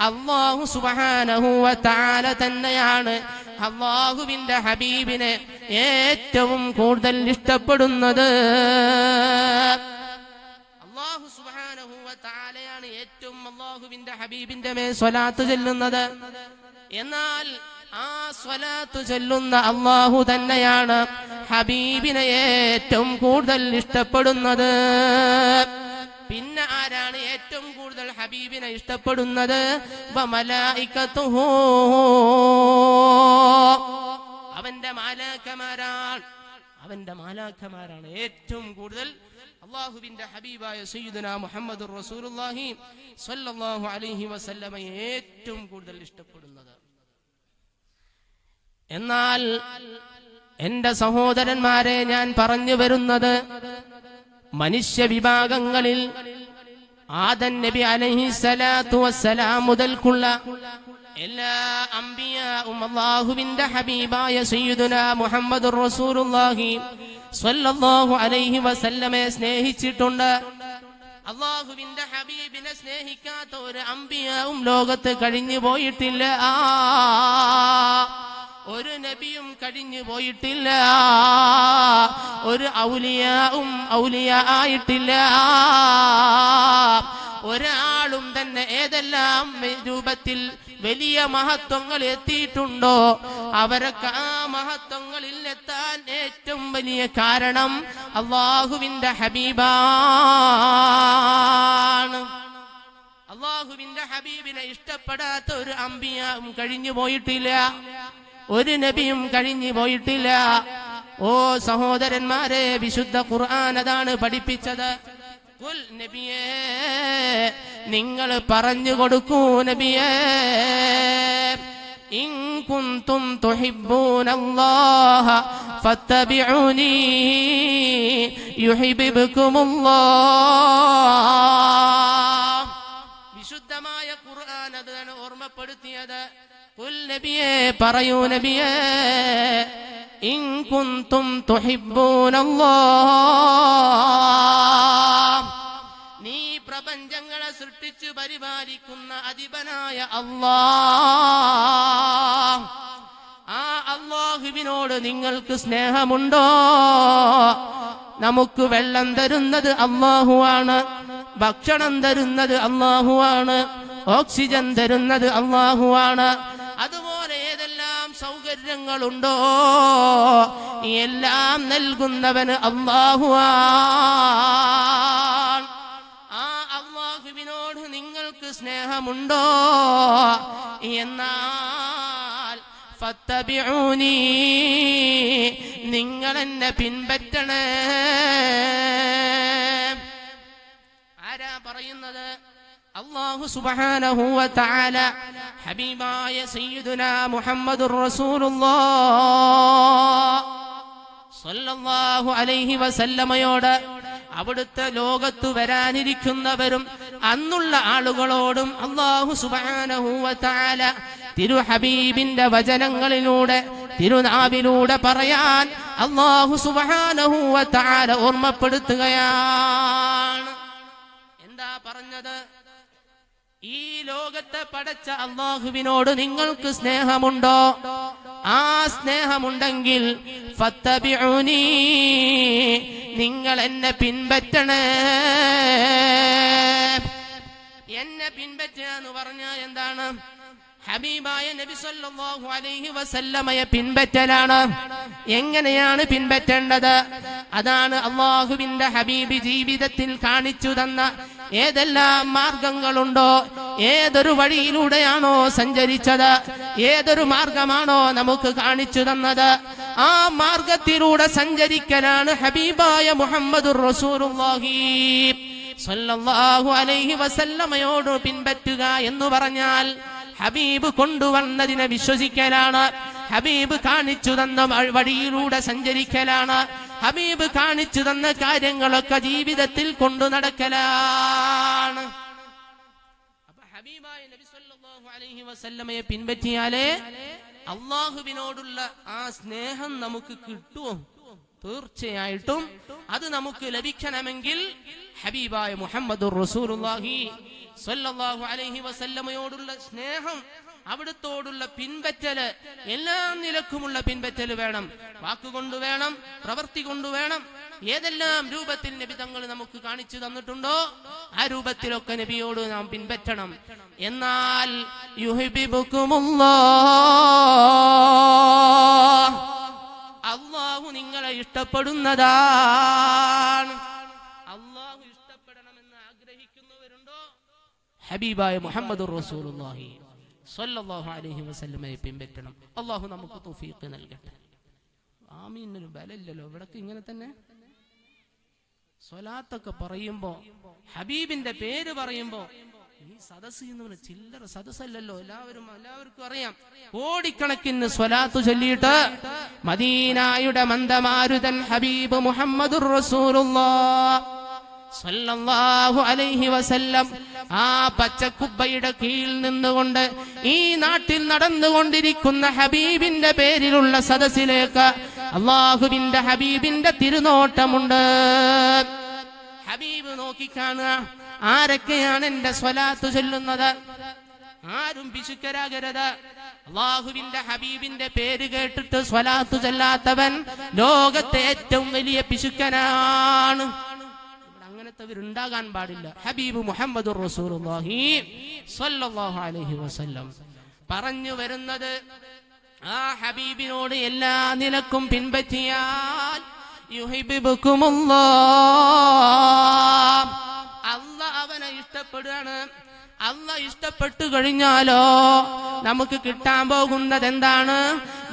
അല്ലാഹു സുബ്ഹാനഹു വ തആല തന്നെയാണ് അല്ലാഹുവിന്റെ ഹബീബിനെ ഏറ്റവും കൂടുതൽ ഇഷ്ടപ്പെടുന്നത് അല്ലാഹു സുബ്ഹാനഹു വ തആലയാണ് ഏറ്റവും അല്ലാഹുവിന്റെ ഹബീബിന്റെ മേ സ്വലാത്ത് ചൊല്ലുന്നത് എന്നാൽ ആ സ്വലാത്ത് ചൊല്ലുന്ന അല്ലാഹു തന്നെയാണ് ഹബീബിനെ ഏറ്റവും കൂടുതൽ ഇഷ്ടപ്പെടുന്നത് പിന്നെ ആരാണ് ഏറ്റവും കൂടുതൽ ഹബീബിനെ ഇഷ്ടപ്പെടുന്നത് വമലായികതുഹു അവന്റെ മാലാക്കമാരാണ് ഏറ്റവും കൂടുതൽ അല്ലാഹുവിന്റെ ഹബീബായ സയ്യിദുനാ മുഹമ്മദുർ റസൂലുള്ളാഹി സ്വല്ലല്ലാഹു അലൈഹി വസല്ലമ ഏറ്റവും കൂടുതൽ ഇഷ്ടപ്പെടുന്നത് എന്നാൽ എന്റെ സഹോദരന്മാരെ ഞാൻ പറഞ്ഞു വരുന്നത് മനുഷ്യ വിഭാഗങ്ങളിൽ ആദം നബി അലൈഹിസ്സലാത്തു വസ്സലാം മുതൽക്കുള്ള എല്ലാ അംബിയാഉം അല്ലാഹുവിന്റെ ഹബീബായ സയ്യിദുനാ മുഹമ്മദുർ റസൂലുള്ളാഹി സല്ലല്ലാഹു അലൈഹി വസല്ലമയെ സ്നേഹിച്ചിട്ടുണ്ട്. അല്ലാഹുവിന്റെ ഹബീബിനെ സ്നേഹിക്കാത്ത ഒരു അമ്പിയാവും ലോകത്ത് കഴിഞ്ഞു പോയിട്ടില്ല, ഒരു നബിയും കഴിഞ്ഞു പോയിട്ടില്ല, ഒരു ഔലിയാവും ഔലിയ ആയിട്ടില്ല. ഒരാളും തന്നെ ഏതെല്ലാം രൂപത്തിൽ വലിയ മഹത്വങ്ങൾ എത്തിയിട്ടുണ്ടോ അവരൊക്കെ ആ മഹത്വങ്ങളിൽ എത്താൻ ഏറ്റവും വലിയ കാരണം അല്ലാഹുവിന്റെ ഹബീബാണ്. അല്ലാഹുവിന്റെ ഹബീബിനെ ഇഷ്ടപ്പെടാത്ത ഒരു അമ്പിയാവും കഴിഞ്ഞു പോയിട്ടില്ല, ഒരു നബിയും കഴിഞ്ഞു പോയിട്ടില്ല. ഓ സഹോദരന്മാരെ, വിശുദ്ധ ഖുർആൻ അതാണ് പഠിപ്പിച്ചത്. ഖുൽ നബിയേ, നിങ്ങൾ പറഞ്ഞു കൊടുക്കൂ നബിയേ, ഇൻ കുൻതും തുഹിബ്ബൂനല്ലാഹ ഫത്തബിഊനി യുഹിബ്ബുകുമുല്ലാഹ്. വിശുദ്ധമായ ഖുർആൻ അതാണ് ഓർമ്മപ്പെടുത്തിയത്. ഖുൽ നബിയേ, പറയൂ നബിയേ, ഇൻ കുൻതും തുഹിബ്ബൂനല്ലാഹ്, നീ പ്രപഞ്ചങ്ങളെ സൃഷ്ടിച്ചു പരിപാലിക്കുന്ന അധിപനായ അല്ലാഹ്, ആ അല്ലാഹുവിനോട് നിങ്ങൾക്ക് സ്നേഹമുണ്ടോ? നമുക്ക് വെള്ളം തരുന്നത് അല്ലാഹുവാണ്, ഭക്ഷണം തരുന്നത് അല്ലാഹുവാണ്, ഓക്സിജൻ തരുന്നത് അല്ലാഹുവാണ്. അതുപോലെ ഏതെല്ലാം സൗകര്യങ്ങളുണ്ടോ എല്ലാം നൽകുന്നവന് അല്ലാഹുവാണ്. ആ അല്ലാഹുവിനോട് നിങ്ങൾക്ക് സ്നേഹമുണ്ടോ? എന്നാൽ ഫത്തബിഊനി, നിങ്ങളെന്നെ പിൻപറ്റണേ. ആരാ പറയുന്നത്? അല്ലാഹു സുബ്ഹാനഹു വ തആല ഹബീബായ സയ്യിദുനാ മുഹമ്മദുർ റസൂലുള്ളാഹി സല്ലല്ലാഹു അലൈഹി വസല്ലമയോട്, അവിടുത്തെ ലോകത്ത് വരാനിരിക്കുന്നവരും അന്നുള്ള ആളുകളോടും അല്ലാഹു സുബ്ഹാനഹു വ തആല തിരു ഹബീബിന്റെ വചനങ്ങളിലൂടെ തിരുനാവിലൂടെ പറയാൻ അല്ലാഹു സുബ്ഹാനഹു വ തആല ഓർമ്മപ്പെടുത്തുകയാണ്. എന്താ പറഞ്ഞത്? ഈ ലോകത്തെ പടച്ച അല്ലാഹുവിനോട് നിങ്ങൾക്ക് സ്നേഹമുണ്ടോ? ആ സ്നേഹമുണ്ടെങ്കിൽ ഫത്തബിഊനി, നിങ്ങൾ എന്നെ പിൻപറ്റണേ. എന്നെ പിൻപറ്റുക എന്ന് പറഞ്ഞാൽ എന്താണ്? ഹബീബായ നബി സല്ലല്ലാഹു അലൈഹി വസല്ലമയെ പിൻപറ്റലാണ്. എങ്ങനെയാണ് പിൻപറ്റേണ്ടത്? അതാണ് അല്ലാഹുവിന്റെ ഹബീബ് ജീവിതത്തിൽ കാണിച്ചു തന്ന ഏതെല്ലാം മാർഗങ്ങളുണ്ടോ, ഏതൊരു വഴിയിലൂടെയാണോ സഞ്ചരിച്ചത്, ഏതൊരു മാർഗമാണോ നമുക്ക് കാണിച്ചു തന്നത്, ആ മാർഗത്തിലൂടെ സഞ്ചരിക്കലാണ് ഹബീബായ മുഹമ്മദുർ റസൂലുള്ളാഹി സല്ലല്ലാഹു അലൈഹി വസല്ലമയോട് പിൻപറ്റുക എന്ന് പറഞ്ഞാൽ ഹബീബ് കൊണ്ടുവന്നതിനെ വിശ്വസിക്കലാണ്, ഹബീബ് കാണിച്ചു തന്ന വഴിയിലൂടെ സഞ്ചരിക്കലാണ്, ഹബീബ് കാണിച്ചു തന്ന കാര്യങ്ങളൊക്കെ ജീവിതത്തിൽ കൊണ്ടു നടക്കലാണ്. അപ്പൊ ഹബീബായ നബി സല്ലല്ലാഹു അലൈഹി വസല്ലമയെ പിൻപറ്റിയാലേ അള്ളാഹുവിനോടുള്ള ആ സ്നേഹം നമുക്ക് കിട്ടും. തീർച്ചയായിട്ടും അത് നമുക്ക് ലഭിക്കണമെങ്കിൽ ഹബീബായ മുഹമ്മദുർ റസൂലുള്ളാഹി സല്ലല്ലാഹു അലൈഹി വസല്ലമയോടുള്ള സ്നേഹം, അവിടുത്തോടുള്ള പിൻപറ്റല്, എല്ലാ നിലക്കുമുള്ള പിൻപറ്റല് വേണം. വാക്കുകൊണ്ട് വേണം, പ്രവൃത്തി കൊണ്ട് വേണം. ഏതെല്ലാം രൂപത്തിൽ നബി തങ്ങൾ നമുക്ക് കാണിച്ചു തന്നിട്ടുണ്ടോ ആ രൂപത്തിലൊക്കെ നബിയോട് നാം പിൻപറ്റണം. എന്നാൽ യുഹിബ്ബുകുമുല്ലാഹ്, അല്ലാഹു നിങ്ങളെ ഇഷ്ടപ്പെടുന്നതാണ്. അല്ലാഹു ഇഷ്ടപ്പെടണമെന്ന് ആഗ്രഹിക്കുന്നവരുണ്ടോ? ഹബീബായ മുഹമ്മദുർ റസൂലുള്ളാഹി സല്ലല്ലാഹു അലൈഹി വസല്ലമയെ പിൻപറ്റണം. അല്ലാഹു നമുക്ക് തൗഫീഖ് നൽകട്ടെ. ആമീനൊരു ബലല്ലല്ലോ ഇവിടക്ക്. ഇങ്ങനെ തന്നെ സ്വലാത്തൊക്കെ പറയുമ്പോ ഹബീബിന്റെ പേര് പറയുമ്പോ ഈ സദസ് എന്ന് പറഞ്ഞ ചില്ലറ സദസ്സല്ലല്ലോ. എല്ലാവർക്കും അറിയാം, കോടിക്കണക്കിന് സ്വലാത്ത് ചൊല്ലിയിട്ട് മദീനായുടെ മന്ദമാരുതൻ ഹബീബ് മുഹമ്മദുർ റസൂലുള്ളാഹി സല്ലല്ലാഹു അലൈഹി വസല്ലം ആ പച്ചക്കുബ്ബയുടെ കീഴിൽ നിന്നുകൊണ്ട് ഈ നാട്ടിൽ നടന്നുകൊണ്ടിരിക്കുന്ന ഹബീബിന്റെ പേരിലുള്ള സദസ്സിലേക്ക് അല്ലാഹുവിന്റെ ഹബീബിന്റെ തിരുനോട്ടമുണ്ട്. ഹബീബ് നോക്കിക്കാണുക, ആരൊക്കെയാണ് എന്റെ സ്വലാത്ത് ചൊല്ലുന്നത്. ആരും പിശുക്കരാകരുത്. അള്ളാഹുവിന്റെ ഹബീബിന്റെ പേര് കേട്ടിട്ട് സ്വലാത്തു ചൊല്ലാത്തവൻ ലോകത്തെ ഏറ്റവും വലിയ പിശുക്കനാണ്. അങ്ങനത്തെവരുണ്ടാകാൻ പാടില്ല. ഹബീബ് മുഹമ്മദ് റസൂലുള്ളാഹി സ്വല്ലല്ലാഹു അലൈഹി വസല്ലം പറഞ്ഞു വരുന്നത്, ആ ഹബീബിനോട് എല്ലാ നിലക്കും പിൻപറ്റിയാൽ യുഹിബ്ബുകുമുല്ലാഹ്, അല്ലാഹ് അവനെ ഇഷ്ടപ്പെടുകയാണ്. അല്ലാഹ് ഇഷ്ടപ്പെട്ടു കഴിഞ്ഞാലോ നമുക്ക് കിട്ടാൻ പോകുന്നത് എന്താണ്?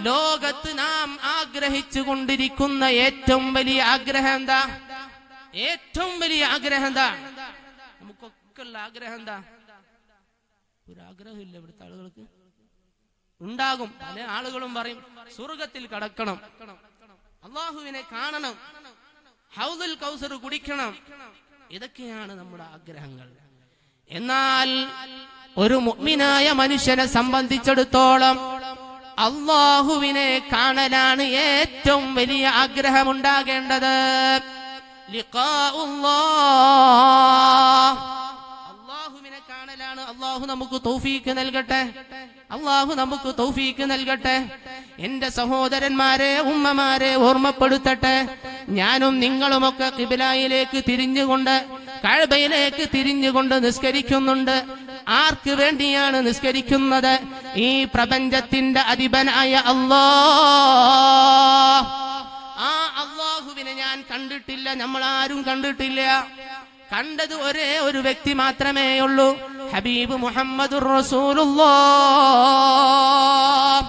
ലോകത്ത് നാം ആഗ്രഹിച്ചു കൊണ്ടിരിക്കുന്ന ഏറ്റവും വലിയ ആഗ്രഹം എന്താ? ഏറ്റവും വലിയ ആഗ്രഹം എന്താ? നമുക്കൊക്കെ ഉള്ള ആഗ്രഹം എന്താ? ഒരാഗ്രഹമില്ല ഇവിടുത്തെ ആളുകൾക്ക്. ഉണ്ടാകും, പല ആളുകളും പറയും സ്വർഗത്തിൽ കടക്കണം, അള്ളാഹുവിനെ കാണണം, ഹൗദുൽ കൗസർ കുടിക്കണം. ഇതൊക്കെയാണ് നമ്മുടെ ആഗ്രഹങ്ങൾ. എന്നാൽ ഒരു മുഅ്മിനായ മനുഷ്യനെ സംബന്ധിച്ചിടത്തോളം അള്ളാഹുവിനെ കാണലാണ് ഏറ്റവും വലിയ ആഗ്രഹമുണ്ടാകേണ്ടത്. അള്ളാഹുവിനെ കാണലാണ്. അള്ളാഹു നമുക്ക് തൗഫീഖ് നൽകട്ടെ, അള്ളാഹു നമുക്ക് തൗഫീഖ് നൽകട്ടെ. എന്റെ സഹോദരന്മാരെ, ഉമ്മമാരെ ഓർമ്മപ്പെടുത്തട്ടെ, ഞാനും നിങ്ങളുമൊക്കെ ഖിബ്ലയിലേക്ക് തിരിഞ്ഞുകൊണ്ട്, കഅബയിലേക്ക് തിരിഞ്ഞുകൊണ്ട് നിസ്കരിക്കുന്നുണ്ട്. ആർക്ക് വേണ്ടിയാണ് നിസ്കരിക്കുന്നത്? ഈ പ്രപഞ്ചത്തിന്റെ അധിപനായ അല്ലാഹ്. ആ അല്ലാഹുവിനെ ഞാൻ കണ്ടിട്ടില്ല, നമ്മളാരും കണ്ടിട്ടില്ല. കണ്ടത് ഒരേ ഒരു വ്യക്തി മാത്രമേ ഉള്ളൂ, ഹബീബ് മുഹമ്മദ് റസൂലുള്ളാഹ്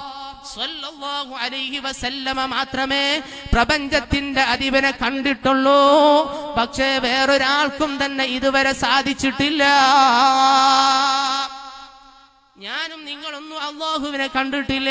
സ്വല്ലല്ലാഹു അലൈഹി വസല്ലമ മാത്രമേ പ്രപഞ്ചത്തിന്റെ അധിപനെ കണ്ടിട്ടുള്ളൂ. പക്ഷേ വേറൊരാൾക്കും തന്നെ ഇതുവരെ സാധിച്ചിട്ടില്ല. ഞാനും നിങ്ങളൊന്നും അള്ളാഹുവിനെ കണ്ടിട്ടില്ല.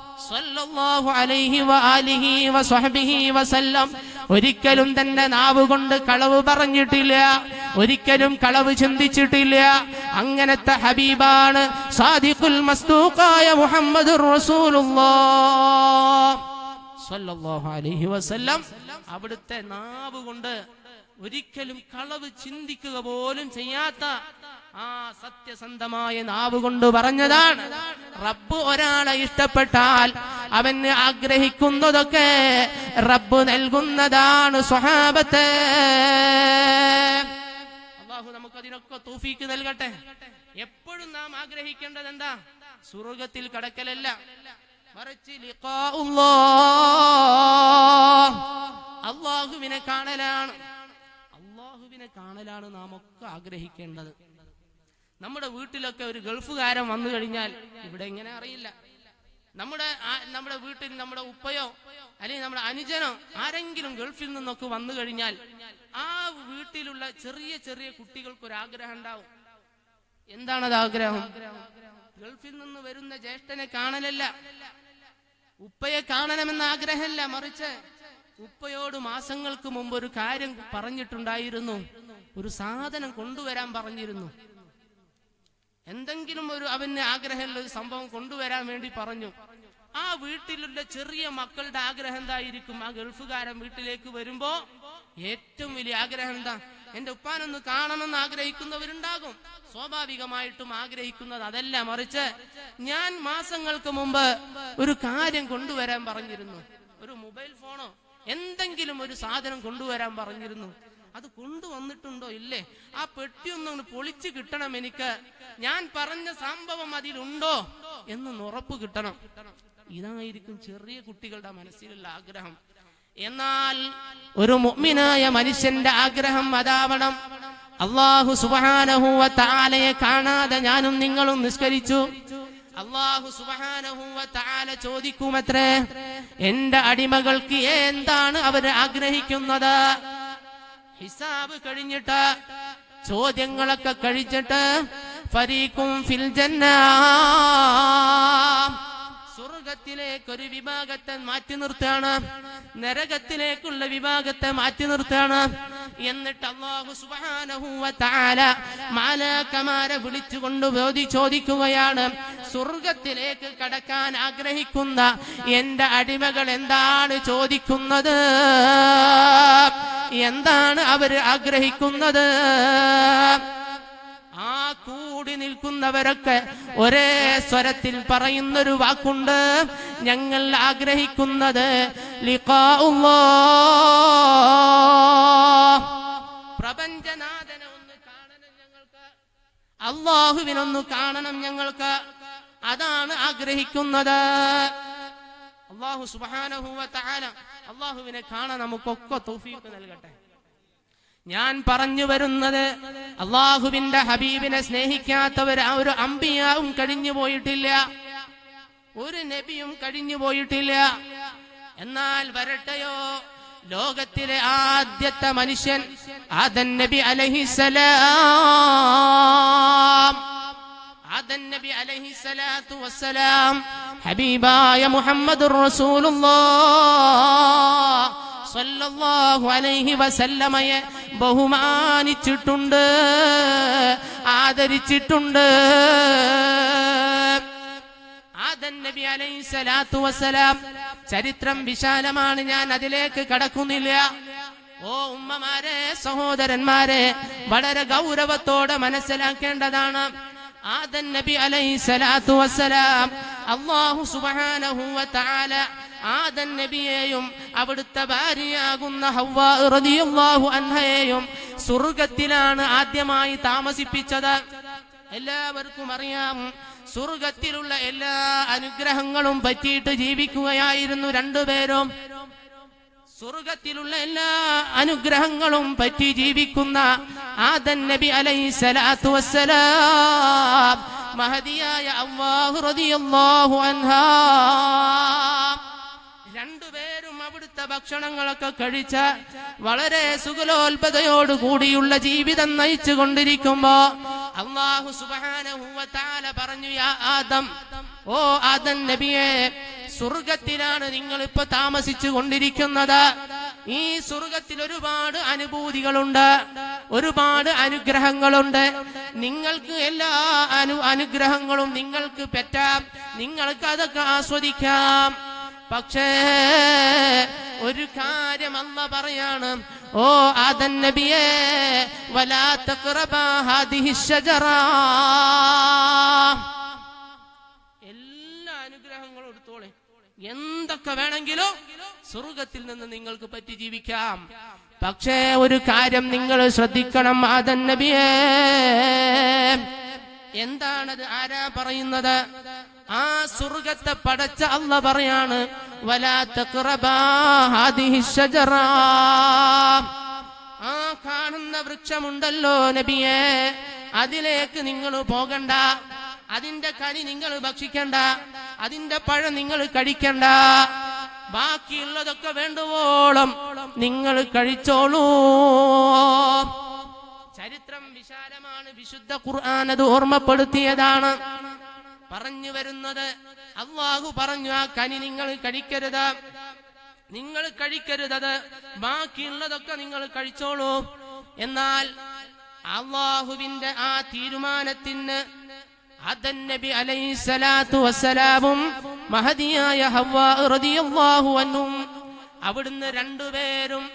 സ്വല്ലല്ലാഹു അലൈഹി വആലിഹി വസഹ്ബിഹി വസല്ലം ഒരിക്കലും തന്നെ നാവുകൊണ്ട് കളവ് പറഞ്ഞിട്ടില്ല, ഒരിക്കലും കളവ് ചിന്തിച്ചിട്ടില്ല. അങ്ങനത്തെ ഹബീബാണ് സാദിഖുൽ മസ്ദൂഖായ മുഹമ്മദുർ റസൂലുള്ളാഹ് സ്വല്ലല്ലാഹു അലൈഹി വസല്ലം. അവിടുത്തെ നാവുകൊണ്ട് ഒരിക്കലും കളവ് ചിന്തിക്കുക പോലും ചെയ്യാത്ത ആ സത്യസന്ധമായ നാവുകൊണ്ട് പറഞ്ഞതാണ്, റബ്ബ് ഒരാളെ ഇഷ്ടപ്പെട്ടാൽ അവന് ആഗ്രഹിക്കുന്നതൊക്കെ റബ്ബ് നൽകുന്നതാണ്. സ്വഹാബത്തെ, അല്ലാഹു നമുക്കതിനൊക്കെ തൗഫീഖ് നൽകട്ടെ. എപ്പോഴും നാം ആഗ്രഹിക്കേണ്ടത് എന്താ? സ്വർഗ്ഗത്തിൽ കടക്കലല്ല, മറിച്ച് ലിഖാഉല്ലാഹ്, അല്ലാഹുവിനെ കാണലാണ്. അല്ലാഹുവിനെ കാണലാണ് നാം ഒക്കെ ആഗ്രഹിക്കേണ്ടത്. നമ്മുടെ വീട്ടിലൊക്കെ ഒരു ഗൾഫുകാരൻ വന്നു കഴിഞ്ഞാൽ, ഇവിടെ എങ്ങനെ അറിയില്ല, നമ്മുടെ വീട്ടിൽ നമ്മുടെ ഉപ്പയോ അല്ലെങ്കിൽ നമ്മുടെ അനുജനോ ആരെങ്കിലും ഗൾഫിൽ നിന്നൊക്കെ വന്നു കഴിഞ്ഞാൽ ആ വീട്ടിലുള്ള ചെറിയ ചെറിയ കുട്ടികൾക്കൊരാഗ്രഹം ഉണ്ടാവും. എന്താണത് ആഗ്രഹം? ഗൾഫിൽ നിന്ന് വരുന്ന ജ്യേഷ്ഠനെ കാണലല്ല, ഉപ്പയെ കാണണമെന്ന ആഗ്രഹമല്ല, മറിച്ച് ഉപ്പയോട് മാസങ്ങൾക്ക് മുമ്പ് ഒരു കാര്യം പറഞ്ഞിട്ടുണ്ടായിരുന്നു, ഒരു സാധനം കൊണ്ടുവരാൻ പറഞ്ഞിരുന്നു, എന്തെങ്കിലും ഒരു അവന് ആഗ്രഹമുള്ള ഒരു സംഭവം കൊണ്ടുവരാൻ വേണ്ടി പറഞ്ഞു. ആ വീട്ടിലുള്ള ചെറിയ മക്കളുടെ ആഗ്രഹം എന്തായിരിക്കും? ആ ഗൾഫുകാരൻ വീട്ടിലേക്ക് വരുമ്പോ ഏറ്റവും വലിയ ആഗ്രഹം എന്താ? എന്റെ ഉപ്പാനൊന്ന് കാണണമെന്ന് ആഗ്രഹിക്കുന്നവരുണ്ടാകും. സ്വാഭാവികമായിട്ടും ആഗ്രഹിക്കുന്നത് അതല്ല, മറിച്ച് ഞാൻ മാസങ്ങൾക്ക് മുമ്പ് ഒരു കാര്യം കൊണ്ടുവരാൻ പറഞ്ഞിരുന്നു, ഒരു മൊബൈൽ ഫോണോ എന്തെങ്കിലും ഒരു സാധനം കൊണ്ടുവരാൻ പറഞ്ഞിരുന്നു, അത് കൊണ്ടുവന്നിട്ടുണ്ടോ? ഇല്ലേ? ആ പെട്ടിയൊന്നും പൊളിച്ചു കിട്ടണം, എനിക്ക് ഞാൻ പറഞ്ഞ സംഭവം അതിലുണ്ടോ എന്നൊന്ന് ഉറപ്പ് കിട്ടണം. ഇതായിരിക്കും ചെറിയ കുട്ടികളുടെ മനസ്സിലുള്ള ആഗ്രഹം. എന്നാൽ ഒരു മുഅ്മിനായ മനുഷ്യന്റെ ആഗ്രഹം അതാവണം, അല്ലാഹു സുബ്ഹാനഹു വ തആലയെ കാണാതെ ഞാനും നിങ്ങളും നിസ്കരിച്ചു, അള്ളാഹു സുബ്ഹാനഹു വ തആല ചോദിക്കുമത്രേ, എന്റെ അടിമകൾക്ക് എന്താണ് അവർ ആഗ്രഹിക്കുന്നത്? ഹിസാബ് കഴിഞ്ഞിട്ട്, ചോദ്യങ്ങളൊക്കെ കഴിഞ്ഞിട്ട് ഫരീഖും ഫിൽ ജന്ന, സ്വർഗത്തിലേക്ക് ഒരു വിഭാഗത്തെ മാറ്റി നിർത്തുകയാണ്, നരകത്തിലേക്കുള്ള വിഭാഗത്തെ മാറ്റി നിർത്തുകയാണ്. എന്നിട്ട് അല്ലാഹു സുബ്ഹാനഹു വ തആല മലക്കുമാരെ വിളിച്ചുകൊണ്ട് ചോദിക്കുകയാണ്, സ്വർഗത്തിലേക്ക് കടക്കാൻ ആഗ്രഹിക്കുന്ന എന്റെ അടിമകൾ എന്താണ് ചോദിക്കുന്നത്? എന്താണ് അവർ ആഗ്രഹിക്കുന്നത്? ആ കൂടി നിൽക്കുന്നവരൊക്കെ ഒരേ സ്വരത്തിൽ പറയുന്നൊരു വാക്കുണ്ട്, ഞങ്ങൾ ആഗ്രഹിക്കുന്നത് ലിഖാ അല്ലാഹ്, പ്രപഞ്ചനാഥനെ ഒന്ന് കാണണം ഞങ്ങൾക്ക്, അല്ലാഹുവിനൊന്ന് കാണണം ഞങ്ങൾക്ക്, അതാണ് ആഗ്രഹിക്കുന്നത്. അല്ലാഹു സുബ്ഹാനഹു വ തആല അല്ലാഹുവിനെ കാണാൻ നമുക്കൊക്കെ തൗഫീഖ് നൽകട്ടെ. ഞാൻ പറഞ്ഞു വരുന്നത്, അള്ളാഹുവിന്റെ ഹബീബിനെ സ്നേഹിക്കാത്തവർ ഒരു അമ്പിയാവും കഴിഞ്ഞു പോയിട്ടില്ല, ഒരു നബിയും കഴിഞ്ഞു പോയിട്ടില്ല. എന്നാൽ വരട്ടെയോ, ലോകത്തിലെ ആദ്യത്തെ മനുഷ്യൻ ആദൻ നബി അലൈഹിസ്സലാം, ആദൻ നബി അലൈഹിസ്സലാത്തു വസ്സലാം ഹബീബായ മുഹമ്മദുർ റസൂലുള്ളാഹ് സല്ലല്ലാഹു അലൈഹി വസല്ലമയെ ബഹുമാനിച്ചിട്ടുണ്ട്, ആദരിച്ചിട്ടുണ്ട്. ആദൻ നബി അലൈഹിസ്സലാത്തു വസലാം ചരിത്രം വിശാലമാണ്, ഞാൻ അതിലേക്ക് കടക്കുന്നില്ല. ഓ ഉമ്മമാരെ, സഹോദരന്മാരെ, വളരെ ഗൗരവത്തോടെ മനസ്സിലാക്കേണ്ടതാണ്, ആദൻ നബി അലൈഹിസ്സലാത്തു വസലാം അല്ലാഹു സുബ്ഹാനഹു വ തആല ആദൻ നബിയെയും അവിടുത്തെ ഭാര്യയാകുന്ന ഹവ്വ റളിയല്ലാഹു അൻഹയെയും സ്വർഗത്തിലാണ് ആദ്യമായി താമസിപ്പിച്ചത്. എല്ലാവർക്കും അറിയാം, സ്വർഗത്തിലുള്ള എല്ലാ അനുഗ്രഹങ്ങളും പറ്റിയിട്ട് ജീവിക്കുകയായിരുന്നു രണ്ടുപേരും. സ്വർഗത്തിലുള്ള എല്ലാ അനുഗ്രഹങ്ങളും പറ്റി ജീവിക്കുന്ന ആദൻ നബി അലൈഹിസ്സലാത്തു വസ്സലാം മഹദിയായ അല്ലാഹു റളിയല്ലാഹു അൻഹാ രണ്ടുപേരും അവിടുത്തെ ഭക്ഷണങ്ങളൊക്കെ കഴിച്ച വളരെ സുഖലോൽപതയോട് കൂടിയുള്ള ജീവിതം നയിച്ചു കൊണ്ടിരിക്കുമ്പോ അല്ലാഹു സുബ്ഹാനഹു വ തആല പറഞ്ഞു, യാ ആദം, ഓ ആദൻ നബിയെ, സ്വർഗത്തിലാണ് നിങ്ങൾ ഇപ്പൊ താമസിച്ചു കൊണ്ടിരിക്കുന്നത്. ഈ സ്വർഗത്തിൽ ഒരുപാട് അനുഭൂതികളുണ്ട്, ഒരുപാട് അനുഗ്രഹങ്ങളുണ്ട്. നിങ്ങൾക്ക് എല്ലാ അനുഗ്രഹങ്ങളും നിങ്ങൾക്ക് പറ്റാം, നിങ്ങൾക്ക് അതൊക്കെ ആസ്വദിക്കാം. പക്ഷേ ഒരു കാര്യം അല്ലാഹ് പറയാണ്, ഓ ആദൻ നബിയേ, വലാ തഖറബാ ഹാദിഹി ശജറ, എല്ലാ അനുഗ്രഹങ്ങളും എടുത്തോളെ, എന്തൊക്കെ വേണമെങ്കിലും സ്വർഗത്തിൽ നിന്ന് നിങ്ങൾക്ക് പറ്റി ജീവിക്കാം. പക്ഷേ ഒരു കാര്യം നിങ്ങൾ ശ്രദ്ധിക്കണം ആദൻ നബിയേ. എന്താണത്? ആരാ പറയുന്നത്? ആ സ്വർഗത്തെ പടച്ച അല്ലാഹ് പറയാണ്, വലാ തഖറബാ ഹാദിഹി ശജറ, ആ കാണുന്ന വൃക്ഷമുണ്ടല്ലോ നബിയേ, അതിലേക്ക് നിങ്ങൾ പോകണ്ട, അതിന്റെ കനി നിങ്ങൾ ഭക്ഷിക്കണ്ട, അതിന്റെ പഴം നിങ്ങൾ കഴിക്കണ്ട, ബാക്കിയുള്ളതൊക്കെ വേണ്ടുവോളം നിങ്ങൾ കഴിച്ചോളൂ. ചരിത്രം വിശാലമാണ്, വിശുദ്ധ ഖുർആൻ അത് ഓർമ്മപ്പെടുത്തിയതാണ്. പറഞ്ഞു വരുന്നത്, അല്ലാഹു പറഞ്ഞു, ആ കനി നിങ്ങൾ കഴിക്കരുത്, നിങ്ങൾ കഴിക്കരുത്, ബാക്കിയുള്ളതൊക്കെ നിങ്ങൾ കഴിച്ചോളൂ. എന്നാൽ അല്ലാഹുവിന്റെ ആ തീരുമാനത്തിന് ആദൻ നബി അലൈഹിസ്സലാത്തു വസ്സലാമും മഹദിയായ ഹവ്വ റളിയല്ലാഹു അൻഹും അവിടുന്ന് രണ്ടുപേരും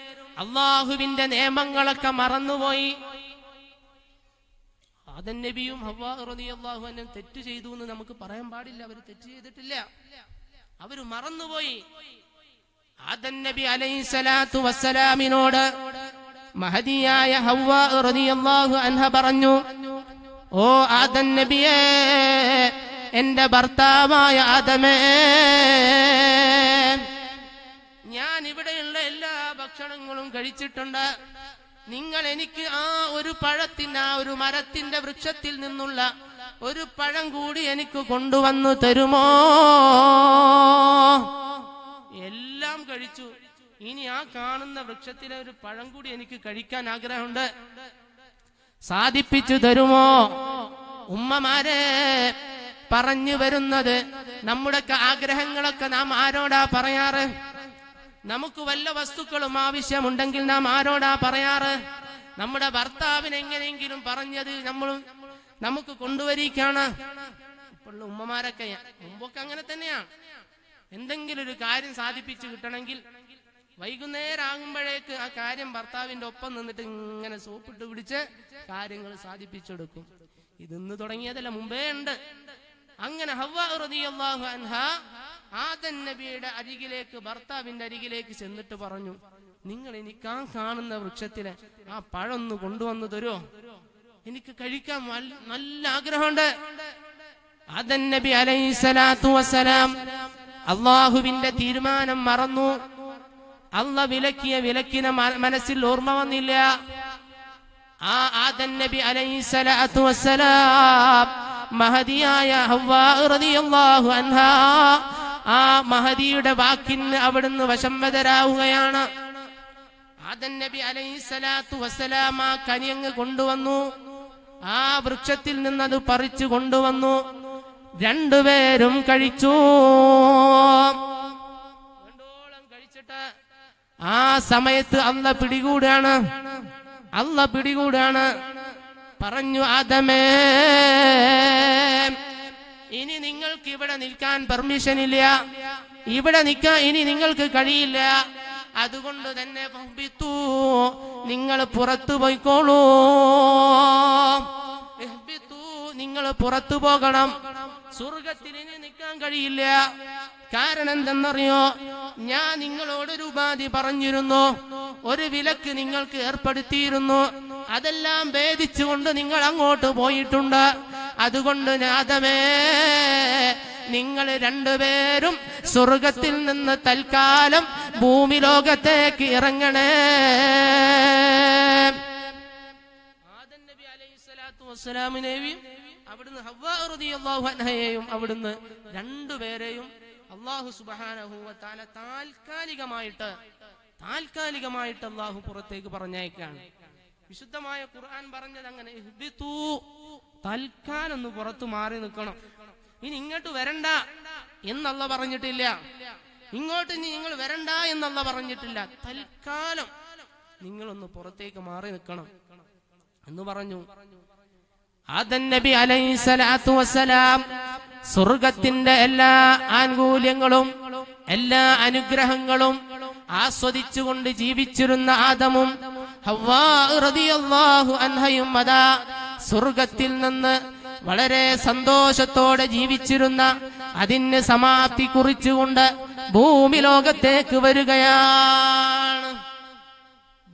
അല്ലാഹുവിന്റെ നിയമങ്ങളൊക്കെ മറന്നുപോയി. ആദൻ നബിയും ഹവ്വ റളിയല്ലാഹു അൻഹും തെറ്റ് ചെയ്തു എന്ന് നമുക്ക് പറയാൻ പാടില്ല, അവർ തെറ്റ് ചെയ്തിട്ടില്ല, അവര് മറന്നുപോയി. ആദൻ നബി അലൈഹിസ്സലാത്തു വസ്സലാമിനോട് മഹദിയായ ഹവ്വ റളിയല്ലാഹു അൻഹ പറഞ്ഞു, ഓ ആദൻ നബിയേ, എന്റെ ഭർത്താവായ ആദമേ, ഞാൻ ഇവിടെയുള്ള എല്ലാ ഭക്ഷണങ്ങളും കഴിച്ചിട്ടുണ്ട്, നിങ്ങൾ എനിക്ക് ആ ഒരു പഴത്തിന്, ആ ഒരു മരത്തിന്റെ വൃക്ഷത്തിൽ നിന്നുള്ള ഒരു പഴം കൂടി എനിക്ക് കൊണ്ടുവന്നു തരുമോ? എല്ലാം കഴിച്ചു. ഇനി ആ കാണുന്ന വൃക്ഷത്തിലെ ഒരു പഴം കൂടി എനിക്ക് കഴിക്കാൻ ആഗ്രഹമുണ്ട്, സാധിപ്പിച്ചു തരുമോ? ഉമ്മമാരെ പറഞ്ഞു വരുന്നത് നമ്മുടെയൊക്കെ ആഗ്രഹങ്ങളൊക്കെ നാം ആരോടാ പറയാറ്? നമുക്ക് വല്ല വസ്തുക്കളും ആവശ്യമുണ്ടെങ്കിൽ നാം ആരോടാ പറയാറ്? നമ്മുടെ ഭർത്താവിന് എങ്ങനെയെങ്കിലും പറഞ്ഞത് നമ്മളും നമുക്ക് കൊണ്ടുവരികയാണ്. ഇപ്പോഴുള്ള ഉമ്മമാരൊക്കെ മുമ്പൊക്കെ അങ്ങനെ തന്നെയാണ്. എന്തെങ്കിലും ഒരു കാര്യം സാധിപ്പിച്ചു കിട്ടണമെങ്കിൽ വൈകുന്നേരം ആകുമ്പോഴേക്ക് ആ കാര്യം ഭർത്താവിന്റെ ഒപ്പം നിന്നിട്ട് ഇങ്ങനെ സോപ്പിട്ട് പിടിച്ച് കാര്യങ്ങൾ സാധിപ്പിച്ചെടുക്കും. ഇതിന്ന് തുടങ്ങിയതല്ല, മുമ്പേ ഉണ്ട്. അങ്ങനെ ഹവ്വ റളിയല്ലാഹു അൻഹ ആദം നബിയുടെ അരികിലേക്ക്, ഭർത്താവിന്റെ അരികിലേക്ക് ചെന്നിട്ട് പറഞ്ഞു, നിങ്ങൾ എനിക്ക് ആ കാണുന്ന വൃക്ഷത്തിലെ ആ പഴമൊന്ന് കൊണ്ടുവന്നു തരുമോ? എനിക്ക് കഴിക്കാൻ നല്ല ആഗ്രഹമുണ്ട്. ആദം നബി അലൈഹിസ്സലാത്തു വസ്സലാം അള്ളാഹുവിന്റെ തീരുമാനം മറന്നു. അള്ള വിലക്കിയ വിലക്കിനെ മനസ്സിൽ ഓർമ്മ വന്നില്ല. ആ ആദം നബി അലൈഹിസ്സലാത്തു വസ്സലാം മഹദിയായ ഹവ്വാ റളിയല്ലാഹു അൻഹാ ആ മഹദിയുടെ വാക്കിന് അവിടുന്ന് വശംവദരാവുകയാണ്. ആദം നബി അലൈഹിസ്സലാത്തു വസ്സലാം ആ കനിയങ്ങ് കൊണ്ടുവന്നു. ആ വൃക്ഷത്തിൽ നിന്നത് പറിച്ചു കൊണ്ടുവന്നു. രണ്ടുപേരും കഴിച്ചു. കഴിച്ചിട്ട് ആ സമയത്ത് അള്ള പിടികൂടാണ്. പറഞ്ഞു, ആദമേ, ഇനി നിങ്ങൾക്ക് ഇവിടെ നിൽക്കാൻ പെർമിഷൻ ഇല്ല, ഇവിടെ നിൽക്കാൻ ഇനി നിങ്ങൾക്ക് കഴിയില്ല. അതുകൊണ്ട് തന്നെ ഫഹ്ബിത്തു, നിങ്ങൾ പുറത്തു പോയിക്കോളൂ. ഇഹ്ബിത്തു, നിങ്ങൾ പുറത്തു പോകണം. സ്വർഗത്തിൽ ഇനി നിൽക്കാൻ കഴിയില്ല. കാരണം എന്തെന്നറിയോ? ഞാൻ നിങ്ങളോടൊരു ഉപാധി പറഞ്ഞിരുന്നു, ഒരു വിലക്ക് നിങ്ങൾക്ക് ഏർപ്പെടുത്തിയിരുന്നു. അതെല്ലാം ഭേദിച്ചുകൊണ്ട് നിങ്ങൾ അങ്ങോട്ട് പോയിട്ടുണ്ട്. അതുകൊണ്ട് ആദമേ, നിങ്ങൾ രണ്ടുപേരും സ്വർഗത്തിൽ നിന്ന് തൽക്കാലം ഭൂമി ലോകത്തേക്ക് ഇറങ്ങണേ. ആദം നബി അലൈഹിസ്സലാത്തു വസ്സലാമിനെയും അവിടുന്ന് ഹവ്വാ റളിയല്ലാഹു അൻഹയെയും അവിടുന്ന് രണ്ടുപേരെയും അല്ലാഹു സുബ്ഹാനഹു വ തആല താൽക്കാലികമായിട്ട് അല്ലാഹു പുറത്തേക്ക് പറഞ്ഞയക്കാണ്. വിശുദ്ധമായ ഖുർആൻ പറഞ്ഞത് അങ്ങനെ, ഇഹ്ബിതൂ, തൽക്കാലം ഒന്ന് പുറത്തു മാറി നിൽക്കണം, ഇനി ഇങ്ങോട്ട് വരണ്ട എന്നല്ല പറഞ്ഞിട്ടില്ല. ഇങ്ങോട്ട് ഇനി നിങ്ങൾ വരണ്ട എന്നല്ല പറഞ്ഞിട്ടില്ല. തൽക്കാലം നിങ്ങളൊന്ന് പുറത്തേക്ക് മാറി നിൽക്കണം എന്ന് പറഞ്ഞു. ആദം നബി അലൈഹിസ്സലാത്തു വസ്സലാം സ്വർഗത്തിന്റെ എല്ലാ ആനുകൂല്യങ്ങളും എല്ലാ അനുഗ്രഹങ്ങളും ആസ്വദിച്ചുകൊണ്ട് ജീവിച്ചിരുന്ന ആദമും ഹവ്വാ റളിയല്ലാഹു അൻഹയും അതാ സ്വർഗത്തിൽ നിന്ന് വളരെ സന്തോഷത്തോടെ ജീവിച്ചിരുന്ന അതിന് സമാപ്തി കുറിച്ചുകൊണ്ട് ഭൂമി ലോകത്തേക്ക് വരികയാണ്.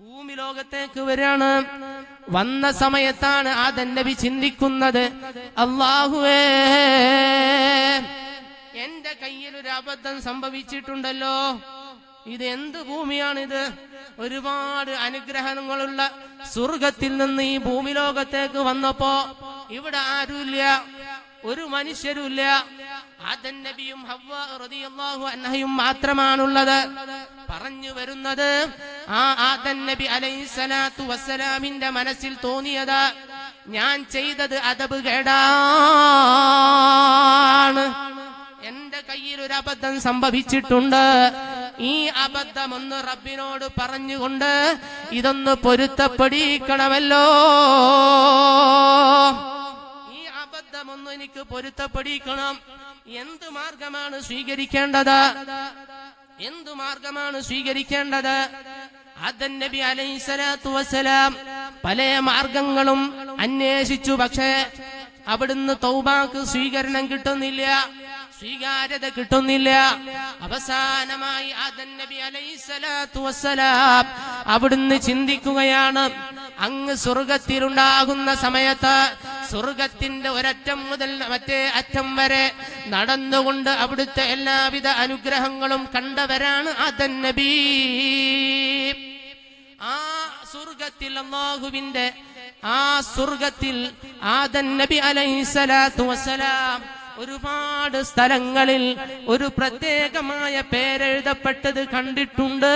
ഭൂമി ലോകത്തേക്ക് വരികയാണ്. വന്ന സമയത്താണ് ആദം നബി ചിന്തിക്കുന്നത്, അല്ലാഹുവേ, എന്റെ കയ്യിൽ ഒരു അബദ്ധം സംഭവിച്ചിട്ടുണ്ടല്ലോ. ഇത് എന്ത് ഭൂമിയാണിത്? ഒരുപാട് അനുഗ്രഹങ്ങളുള്ള സ്വർഗത്തിൽ നിന്ന് ഈ ഭൂമി ലോകത്തേക്ക് വന്നപ്പോ ഇവിടെ ആരുമില്ല, ഒരു മനുഷ്യരുമില്ല. ആദം നബിയും ഹവ്വാ റളിയല്ലാഹു അൻഹയും മാത്രമാണുള്ളത്. പറഞ്ഞു വരുന്നത്, ആ ആദം നബി അലൈഹിസ്സലാത്തു വസ്സലാമിന്റെ മനസ്സിൽ തോന്നിയത്, ഞാൻ ചെയ്തത് അദബ് കേടാണ്. എന്റെ കയ്യിൽ ഒരു അബദ്ധം സംഭവിച്ചിട്ടുണ്ട്. ഈ അബദ്ധമൊന്ന് റബ്ബിനോട് പറഞ്ഞുകൊണ്ട് ഇതൊന്ന് പൊരുത്തപ്പെടിക്കണമല്ലോ. ഈ അബദ്ധമൊന്ന് എനിക്ക് പൊരുത്തപ്പെടിക്കണം. എന്ത് മാർഗമാണ് സ്വീകരിക്കേണ്ടത്? ആദം നബി അലൈഹിസ്സലാത്തു വസ്സലാം പല മാർഗങ്ങളും അന്വേഷിച്ചു. പക്ഷേ അവിടുന്ന് തൗബാക്ക് സ്വീകാര്യത കിട്ടുന്നില്ല. അവസാനമായി ആദം നബി അലൈഹിസ്സലാത്തു വസ്സലാം അവിടുന്ന് ചിന്തിക്കുകയാണ്, അങ്ങ് സ്വർഗത്തിലുണ്ടാകുന്ന സമയത്ത് സ്വർഗത്തിന്റെ ഒരറ്റം മുതൽ മറ്റേ അറ്റം വരെ നടന്നുകൊണ്ട് അവിടുത്തെ എല്ലാവിധ അനുഗ്രഹങ്ങളും കണ്ടവരാണ് ആദം നബി. ആ സ്വർഗത്തിൽ ആദൻ നബി അലൈഹിസ്സലാത്തു വസ്സലാം ഒരുപാട് സ്ഥലങ്ങളിൽ ഒരു പ്രത്യേകമായ പേരെഴുതപ്പെട്ടത് കണ്ടിട്ടുണ്ട്.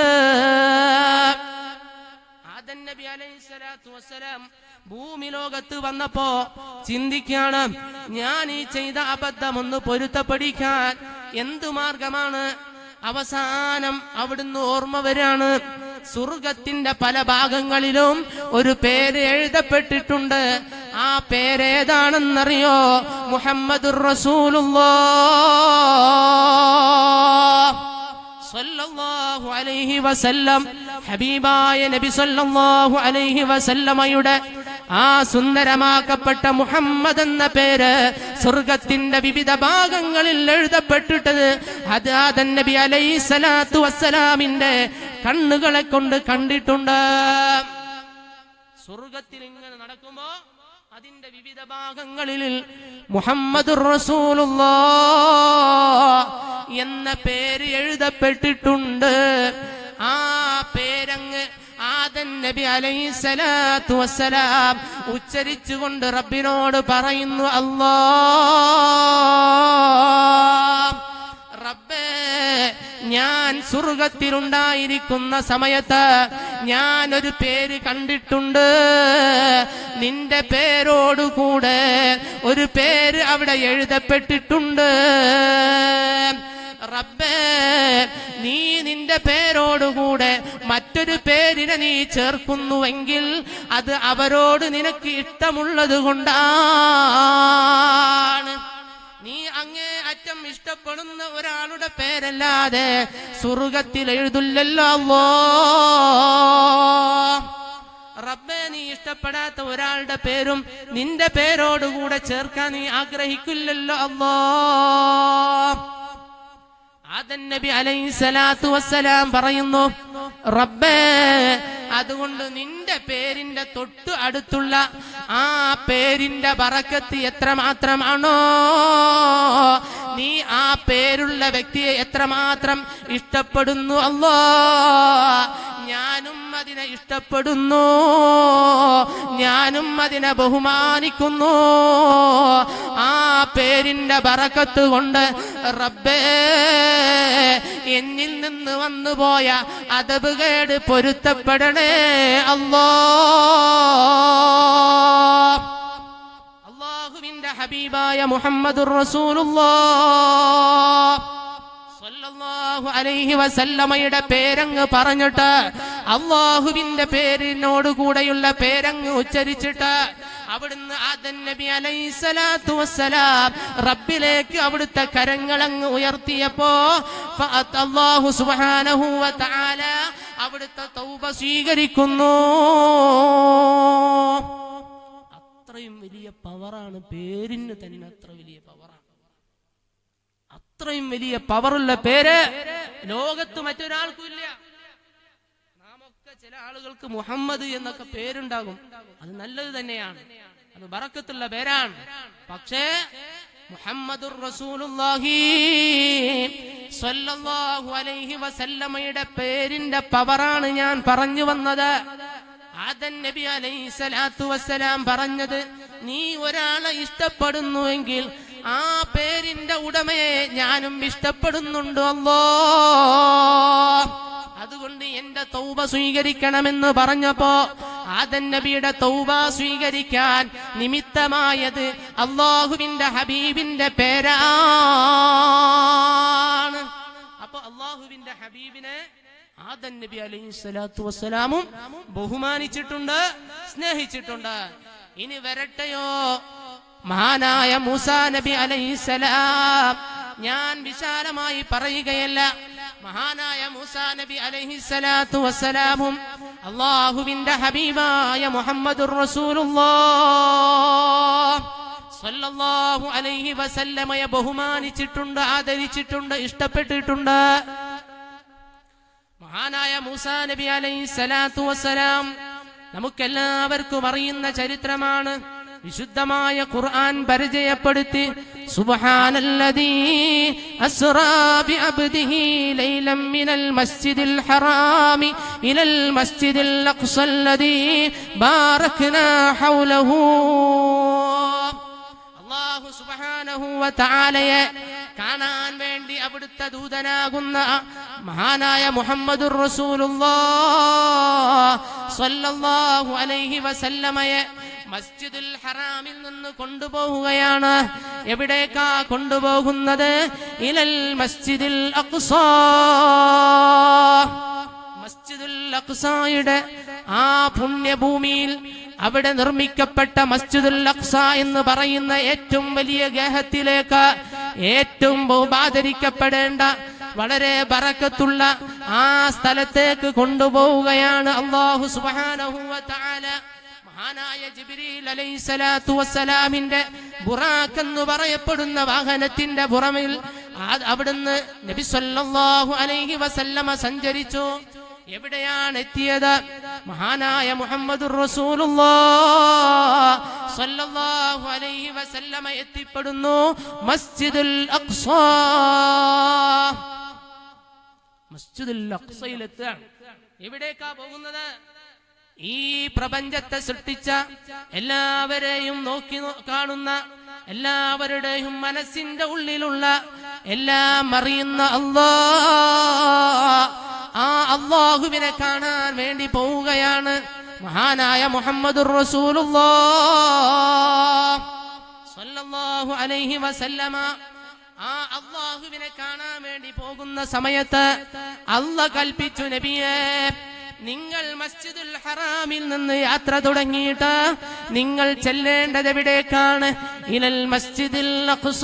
ആദൻ നബി അലൈഹിസ്സലാത്തു വസ്സലാം ഭൂമി ലോകത്ത് വന്നപ്പോ ചിന്തിക്കാണ്, ഞാൻ ഈ ചെയ്ത അബദ്ധമൊന്ന് പൊരുത്തപ്പെടിക്കാൻ എന്തു മാർഗമാണ്? അവസാനം അവിടുന്ന് ഓർമ്മ വരാണ്, സ്വർഗത്തിന്റെ പല ഭാഗങ്ങളിലും ഒരു പേര് എഴുതപ്പെട്ടിട്ടുണ്ട്. ആ പേരേതാണെന്നറിയോ? മുഹമ്മദുർ റസൂലുള്ളാഹ് സല്ലല്ലാഹു അലൈഹി വസല്ലം. ഹബീബായ നബി സല്ലല്ലാഹു അലൈഹി വസല്ലമയുടെ ആ സുന്ദരമാക്കപ്പെട്ട മുഹമ്മദ് എന്ന പേര് സ്വർഗത്തിന്റെ വിവിധ ഭാഗങ്ങളിൽ എഴുതപ്പെട്ടിട്ടത് അത് ആദൻ നബി അലൈഹിസ്സലാത്തു വസ്സലാമിന്റെ കണ്ണുകളെ കൊണ്ട് കണ്ടിട്ടുണ്ട്. സ്വർഗത്തിൽ ഇങ്ങനെ നടക്കുമ്പോ അതിന്റെ വിവിധ ഭാഗങ്ങളിൽ മുഹമ്മദുർ റസൂലുള്ളാഹ് എന്ന പേര് എഴുതപ്പെട്ടിട്ടുണ്ട്. ആ പേരങ്ങ് ആദൻ നബി അലൈഹിസ്സലാത്തു വസ്സലാം ഉച്ചരിച്ചുകൊണ്ട് റബ്ബിനോട് പറയുന്നു, അല്ലാഹ് റബ്ബേ, ഞാൻ സ്വർഗത്തിലുണ്ടായിരിക്കുന്ന സമയത്ത് ഞാനൊരു പേര് കണ്ടിട്ടുണ്ട്. നിന്റെ പേരോടുകൂടെ ഒരു പേര് അവിടെ എഴുതപ്പെട്ടിട്ടുണ്ട്. റബ്ബേ, നീ നിന്റെ പേരോടുകൂടെ മറ്റൊരു പേരിനെ നീ ചേർക്കുന്നുവെങ്കിൽ അത് അവരോട് നിനക്ക് ഇഷ്ടമുള്ളത് കൊണ്ടാണ്. നീ അങ്ങേ അറ്റം ഇഷ്ടപ്പെടുന്ന ഒരാളുടെ പേരല്ലാതെ സ്വർഗത്തിൽ എഴുതില്ലല്ലോ. റബ്ബേ, നീ ഇഷ്ടപ്പെടാത്ത ഒരാളുടെ പേരും നിന്റെ പേരോടുകൂടെ ചേർക്കാൻ നീ ആഗ്രഹിക്കില്ലല്ലോ അല്ലാ. ആദൻ നബി അലൈഹിസ്സലാത്തു വസ്സലാം പറയുന്നു, റബ്ബേ, അതുകൊണ്ട് നിന്റെ പേരിന്റെ തൊട്ട് അടുത്തുള്ള ആ പേരിന്റെ ബറക്കത്ത് എത്രമാത്രമാണോ, നീ ആ പേരുള്ള വ്യക്തിയെ എത്രമാത്രം ഇഷ്ടപ്പെടുന്നു അല്ലാ, ഞാനും അതിനെ ഇഷ്ടപ്പെടുന്നു, ഞാനും അതിനെ ബഹുമാനിക്കുന്നു. ആ പേരിന്റെ ബറക്കത്ത് കൊണ്ട് റബ്ബേ, എന്നിൽ നിന്ന് വന്നുപോയ അദബുകേട് പൊരുത്തപ്പെടണേ അല്ലാ. അല്ലാഹുവിന്റെ ഹബീബായ മുഹമ്മദുർ റസൂലുള്ളാഹ് സല്ലല്ലാഹു അലൈഹി വസല്ലമയുടെ പേരങ്ങ് പറഞ്ഞിട്ട്, അള്ളാഹുവിന്റെ പേരിനോടുകൂടെയുള്ള പേരങ്ങ് ഉച്ചരിച്ചിട്ട് അവിടുന്ന് ആദൻ നബി അലൈഹിസ്സലാത്തു വസ്സലാം റബ്ബിലേക്ക് അവിടുത്തെ കരങ്ങളങ്ങ് ഉയർത്തിയപ്പോ അല്ലാഹു സുബ്ഹാനഹു വ തആല അവിടുത്തെ തൗബ സ്വീകരിക്കുന്നു. അത്രയും വലിയ പവറാണ് പേരിന് തന്നെ, അത്ര വലിയ പവറാണ്. അത്രയും വലിയ പവറുള്ള പേര് ലോകത്ത് മറ്റൊരാൾക്കും ഇല്ല. നാമൊക്കെ ചില ആളുകൾക്ക് മുഹമ്മദ് എന്നൊക്കെ പേരുണ്ടാകും, അത് നല്ലത് തന്നെയാണ്, അത് ബറക്കത്തുള്ള പേരാണ്. പക്ഷേ മുഹമ്മദുർ റസൂലുള്ളാഹി സ്വല്ലല്ലാഹു അലൈഹി വസല്ലമയുടെ പേരിന്റെ പവറാണ് ഞാൻ പറഞ്ഞു വന്നത്. ആദൻ നബി അലൈഹിസ്സലാത്തു വസ്സലാം പറഞ്ഞത്, നീ ഒരാളെ ഇഷ്ടപ്പെടുന്നുവെങ്കിൽ ആ പേരിന്റെ ഉടമയെ ഞാനും ഇഷ്ടപ്പെടുന്നുണ്ട് അല്ലോ, അതുകൊണ്ട് എന്റെ തൗബ സ്വീകരിക്കണമെന്ന് പറഞ്ഞപ്പോ ആദൻ നബിയുടെ തൗബ സ്വീകരിക്കാൻ നിമിത്തമായത് അല്ലാഹുവിന്റെ ഹബീബിന്റെ പേരാണ്. അപ്പൊ അല്ലാഹുവിന്റെ ഹബീബിനെ ആദൻ നബി അലൈഹിസ്സലാത്തു വസ്സലാമും ബഹുമാനിച്ചിട്ടുണ്ട്, സ്നേഹിച്ചിട്ടുണ്ട്. ഇനി വരട്ടെയോ മഹാനായ മൂസാ നബി അലൈഹിസ്സലാം. ഞാൻ വിശാലമായി പറയുകയല്ല, മഹാനായ മൂസാ നബി അലൈഹിസ്സലാത്തു വസ്സലാമും അല്ലാഹുവിന്റെ ഹബീബായ മുഹമ്മദുർ റസൂലുള്ളാഹ് സല്ലല്ലാഹു അലൈഹി വസല്ലമയെ ബഹുമാനിച്ചിട്ടുണ്ട്, ആദരിച്ചിട്ടുണ്ട്, ഇഷ്ടപ്പെട്ടിട്ടുണ്ട്. മഹാനായ മൂസാ നബി അലൈഹിസ്സലാത്തു വസ്സലാം നമുക്കെല്ലാവർക്കും അറിയുന്ന ചരിത്രമാണ്. വിശുദ്ധമായ ഖുർആൻ പരിചയപ്പെടുത്തി, സുബ്ഹാനല്ലദീ അസ്റാ ബിഅബ്ദിഹി ലൈലൻ മിനൽ മസ്ജിദിൽ ഹറാമി ഇലൽ മസ്ജിദിൽ അഖ്സല്ലദീ ബാറക്നാ ഹൗലഹു സുബ്ഹാനഹു വ തആലയെ കാണാൻ വേണ്ടി അവിടുത്തെ ദൂതനാകുന്ന മഹാനായ മുഹമ്മദുർ റസൂലുള്ളാഹി സ്വല്ലല്ലാഹു അലൈഹി വസല്ലമയെ മസ്ജിദുൽ ഹറാമിൽ നിന്ന് കൊണ്ടുപോവുകയാണ്. എവിടേക്കാ കൊണ്ടുപോകുന്നത്? ഇലൽ മസ്ജിദുൽ അഖ്സ, മസ്ജിദുൽ അഖ്സയുടെ ആ പുണ്യഭൂമിയിൽ അവിടെ നിർമ്മിക്കപ്പെട്ട മസ്ജിദുൽ അഖ്സ എന്ന് പറയുന്ന ഏറ്റവും വലിയ ഗേഹത്തിലേക്ക്, ഏറ്റവും ബഹുമാനിക്കപ്പെടേണ്ട വളരെ ബറക്കത്തുള്ള ആ സ്ഥലത്തേക്ക് കൊണ്ടുപോവുകയാണ് അല്ലാഹു സുബ്ഹാനഹു വ തആല. മഹാനായ ജിബ്രീൽ അലൈഹിസ്സലാത്തു വസ്സലാമിന്റെ ബുറാഖ് എന്ന് പറയപ്പെടുന്ന വാഹനത്തിന്റെ പുറമിൽ അവിടുന്ന് നബി സല്ലല്ലാഹു അലൈഹി വസല്ലമ സഞ്ചരിച്ചു. എവിടെയാണ് എത്തിയത്? മഹാനായ മുഹമ്മദുർ റസൂലുള്ളാഹി സ്വല്ലല്ലാഹു അലൈഹി വസല്ലമ എത്തിപ്പെടുന്നു മസ്ജിദുൽ അഖ്സ. മസ്ജിദുൽ അഖ്സയിലെത്താണ്. എവിടേക്കാ പോകുന്നത്? ഈ പ്രപഞ്ചത്തെ സൃഷ്ടിച്ച എല്ലാവരെയും നോക്കി കാണുന്ന, എല്ലാവരുടെയും മനസ്സിന്റെ ഉള്ളിലുള്ള എല്ലാം അറിയുന്ന അല്ലാഹ്, ആ അല്ലാഹുവിനെ കാണാൻ വേണ്ടി പോവുകയാണ് മഹാനായ മുഹമ്മദുർ റസൂലുള്ളാഹി സ്വല്ലല്ലാഹു അലൈഹി വസല്ലമ. ആ അല്ലാഹുവിനെ കാണാൻ വേണ്ടി പോകുന്ന സമയത്ത് അല്ലാഹ് കൽപ്പിച്ചു, നബിയേ, നിങ്ങൾ മസ്ജിദുൽ ഹറാമിൽ നിന്ന് യാത്ര തുടങ്ങിയിട്ട് നിങ്ങൾ ചെല്ലേണ്ടത് എവിടേക്കാണ്? ഇലൽ മസ്ജിദുൽ അഖ്സ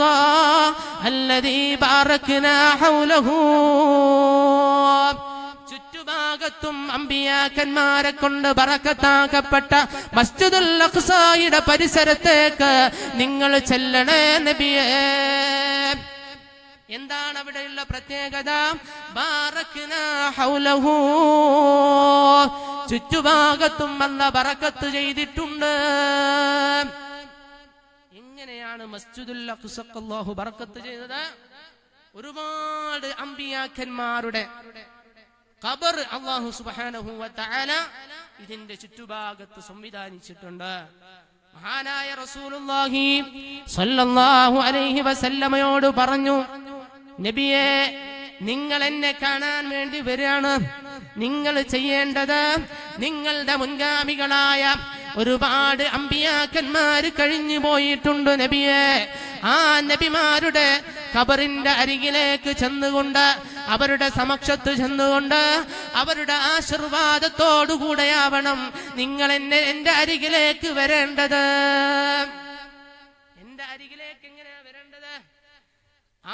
അല്ലദീ ബാറക്നാ ഹൗലഹു. ചുറ്റുഭാഗത്തും അമ്പിയാക്കന്മാരെ കൊണ്ട് ബറക്കത്താക്കപ്പെട്ട മസ്ജിദുൽ അഖ്സയുടെ പരിസരത്തേക്ക് നിങ്ങൾ ചെല്ലണേ നബിയേ. എന്താണ് അവിടെയുള്ള പ്രത്യേകത? ബാറക്നാ ഹൗലഹു, ചുറ്റുഭാഗത്തും അല്ല ബറക്കത്ത് ചെയ്തിട്ടുണ്ട്. എങ്ങനെയാണ് മസ്ജിദുൽ അഖ്സക്ക് അല്ലാഹു ബറക്കത്ത് ചെയ്തത്? ഒരുപാട് അമ്പിയാക്കന്മാരുടെ ഖബർ അല്ലാഹു സുബ്ഹാനഹു വ തആല ഇതിന്റെ ചുറ്റുഭാഗത്ത് സംവിധാനിച്ചിട്ടുണ്ട്. മഹാനായ റസൂലുള്ളാഹി സ്വല്ലല്ലാഹു അലൈഹി വസല്ലമയോട് പറഞ്ഞു, നബിയെ, നിങ്ങൾ എന്നെ കാണാൻ വേണ്ടി വരികയാണ്. നിങ്ങൾ ചെയ്യേണ്ടത്, നിങ്ങളുടെ മുൻഗാമികളായ ഒരുപാട് അമ്പിയാക്കന്മാർ കഴിഞ്ഞു പോയിട്ടുണ്ട് നബിയെ, ആ നബിമാരുടെ ഖബറിന്റെ അരികിലേക്ക് ചെന്നുകൊണ്ട്, അവരുടെ സമക്ഷത്ത് ചെന്നുകൊണ്ട് അവരുടെ ആശീർവാദത്തോടുകൂടെയാവണം നിങ്ങൾ എന്റെ അരികിലേക്ക് വരേണ്ടത്. എന്റെ അരികിലേക്ക് എങ്ങനെയാ വരേണ്ടത്?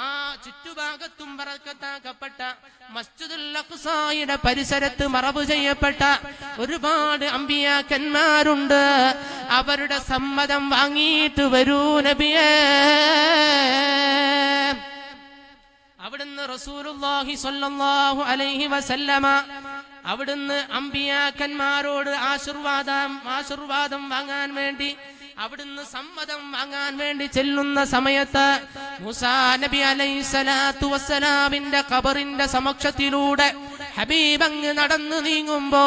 ആ ചുറ്റുഭാഗത്തും ബറക്കത്താക്കപ്പെട്ട മസ്ജിദുൽ അഖ്സയുടെ പരിസരത്ത് മറവ് ചെയ്യപ്പെട്ട ഒരുപാട് അമ്പിയാക്കന്മാരുണ്ട്. അവരുടെ സമ്മതം വാങ്ങിയിട്ട് വരൂ നബിയേ. അവിടുന്ന് റസൂലുള്ളാഹി സ്വല്ലല്ലാഹു അലൈഹി വസല്ലമ അവിടുന്ന് അമ്പിയാക്കന്മാരോട് ആശീർവാദം വാങ്ങാൻ വേണ്ടി, അവിടുന്ന് സമ്മതം വാങ്ങാൻ വേണ്ടി ചെല്ലുന്ന സമയത്ത് മൂസാ നബി അലൈഹിസ്സലാത്തു വസ്സലാമിന്റെ ഖബറിന്റെ സമക്ഷത്തിലൂടെ ഹബീബ് അങ്ങ് നടന്നു നീങ്ങുമ്പോ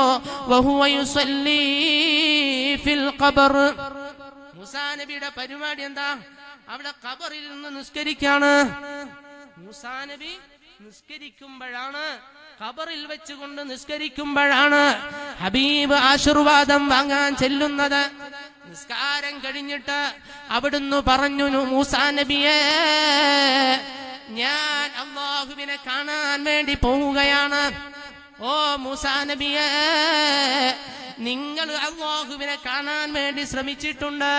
വഹുവ യുസല്ലി ഫിൽ ഖബർ. മൂസാ നബിയുടെ പരിപാടി എന്താ? അവിടെ ഖബറിൽ നിന്ന് നിസ്കരിക്കാണ്. മൂസാ നബി നിസ്കരിക്കുമ്പോഴാണ്, ഖബറിൽ വെച്ചുകൊണ്ട് നിസ്കരിക്കുമ്പോഴാണ് ഹബീബ് ആശീർവാദം വാങ്ങാൻ ചെല്ലുന്നത്. നിസ്കാരം കഴിഞ്ഞിട്ട് അവിടുന്ന് പറഞ്ഞു, മൂസാ നബിയെ, ഞാൻ അല്ലാഹുവിനെ കാണാൻ വേണ്ടി പോവുകയാണ്. ഓ മൂസാ നബിയെ, നിങ്ങൾ അല്ലാഹുവിനെ കാണാൻ വേണ്ടി ശ്രമിച്ചിട്ടുണ്ട്.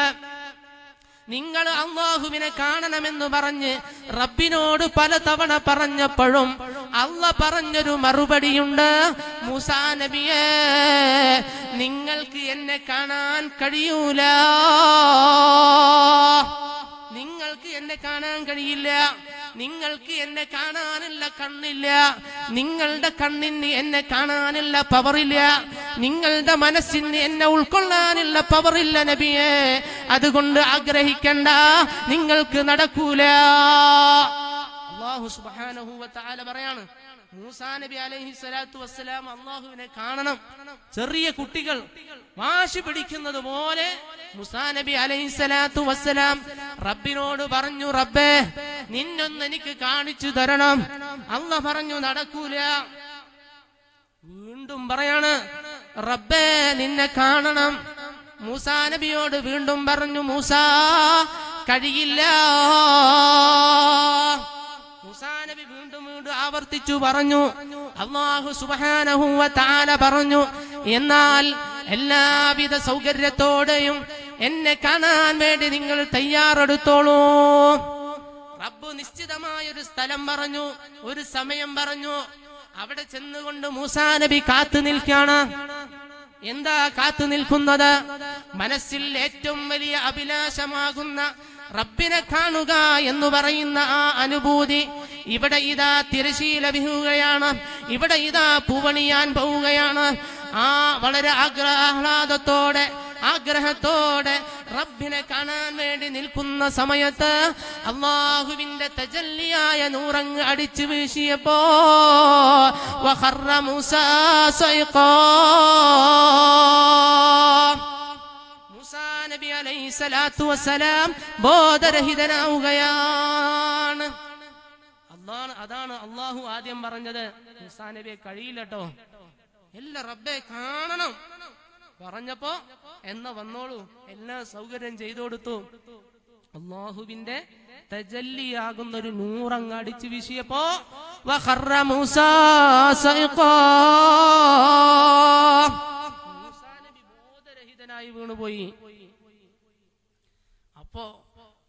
നിങ്ങൾ അല്ലാഹുവിനെ കാണണമെന്ന് പറഞ്ഞ് റബ്ബിനോട് പലതവണ പറഞ്ഞപ്പോഴും അല്ലാഹ് പറഞ്ഞൊരു മറുപടിയുണ്ട്, മൂസാ നബിയെ, നിങ്ങൾക്ക് എന്നെ കാണാൻ കഴിയൂല, നിങ്ങൾക്ക് എന്നെ കാണാൻ കഴിയില്ല, നിങ്ങൾക്ക് എന്നെ കാണാനുള്ള കണ്ണില്ല, നിങ്ങളുടെ കണ്ണിന് എന്നെ കാണാനുള്ള പവറില്ല, നിങ്ങളുടെ മനസ്സിന് എന്നെ ഉൾക്കൊള്ളാനുള്ള പവറില്ല നബിയെ. അതുകൊണ്ട് ആഗ്രഹിക്കണ്ട, നിങ്ങൾക്ക് നടക്കൂല. അല്ലാഹു സുബ്ഹാനഹു വ തആല പറയാണ്, മൂസാ നബി അലൈഹി സ്വലാത്തു വസ്സലാം അല്ലാഹുവിനെ കാണണം. ചെറിയ കുട്ടികൾ വാശി പിടിക്കുന്നത് പോലെ മൂസാ നബി അലൈഹി സ്വലാത്തു വസ്സലാം റബ്ബിനോട് പറഞ്ഞു, റബ്ബേ നിന്നൊന്ന് എനിക്ക് കാണിച്ചു തരണം. അല്ലാഹു പറഞ്ഞു നടക്കൂല. വീണ്ടും പറയാണ്, റബ്ബേ നിന്നെ കാണണം. മൂസാ നബിയോട് വീണ്ടും പറഞ്ഞു, മൂസാ കഴിയില്ല. മൂസാ നബി വീണ്ടും വീണ്ടും ആവർത്തിച്ചു പറഞ്ഞു. അല്ലാഹു സുബ്ഹാനഹു വ തആല പറഞ്ഞു, എന്നാൽ എല്ലാവിധ സൗകര്യത്തോടെയും എന്നെ കാണാൻ വേണ്ടി നിങ്ങൾ തയ്യാറെടുത്തോളൂ. റബ്ബ് നിശ്ചിതമായൊരു സ്ഥലം പറഞ്ഞു, ഒരു സമയം പറഞ്ഞു. അവിടെ ചെന്നുകൊണ്ട് മൂസാ നബി കാത്തു നിൽക്കുകയാണ്. എന്താ കാത്തു നിൽക്കുന്നത്? മനസ്സിൽ ഏറ്റവും വലിയ അഭിലാഷമാകുന്ന റബ്ബിനെ കാണുക എന്ന് പറയുന്ന ആ അനുഭൂതി ഇവിടെ ഇതാ തിരശീല വിഹുകയാണ്. ഇവിടെ ഇതാ പൂവണിയാൻ പോവുകയാണ്. ആ വളരെ ആഹ്ലാദത്തോടെ ആഗ്രഹത്തോടെ റബ്ബിനെ കാണാൻ വേണ്ടി നിൽക്കുന്ന സമയത്ത് അല്ലാഹുവിന്റെ തജല്ലിയായ നൂറങ്ങ് അടിച്ചു വീശിയപ്പോ വഖറ മൂസാ സൈഖാ. മൂസാ നബി അലൈഹി സ്വലാത്തു വസ്സലാം ബോധരഹിതനാവുകയാണ്. അതാണ് അല്ലാഹു ആദ്യം പറഞ്ഞത്, മൂസാ നബിയെ കഴിയില്ലട്ടോ, എല്ലാ റബ്ബെ കാണണം പറഞ്ഞപ്പോ എന്ന വന്നോളൂ, എല്ലാ സൗകര്യം ചെയ്തു കൊടുത്തു. അല്ലാഹുവിന്റെ തജല്ലിയാകുന്ന ഒരു നൂറങ്ങ് അടിച്ചു വീശിയപ്പോ വഖറ മൂസാ സൈഖാ. മൂസാ നബി ബോധരഹിതനായി വീണുപോയി. അപ്പോ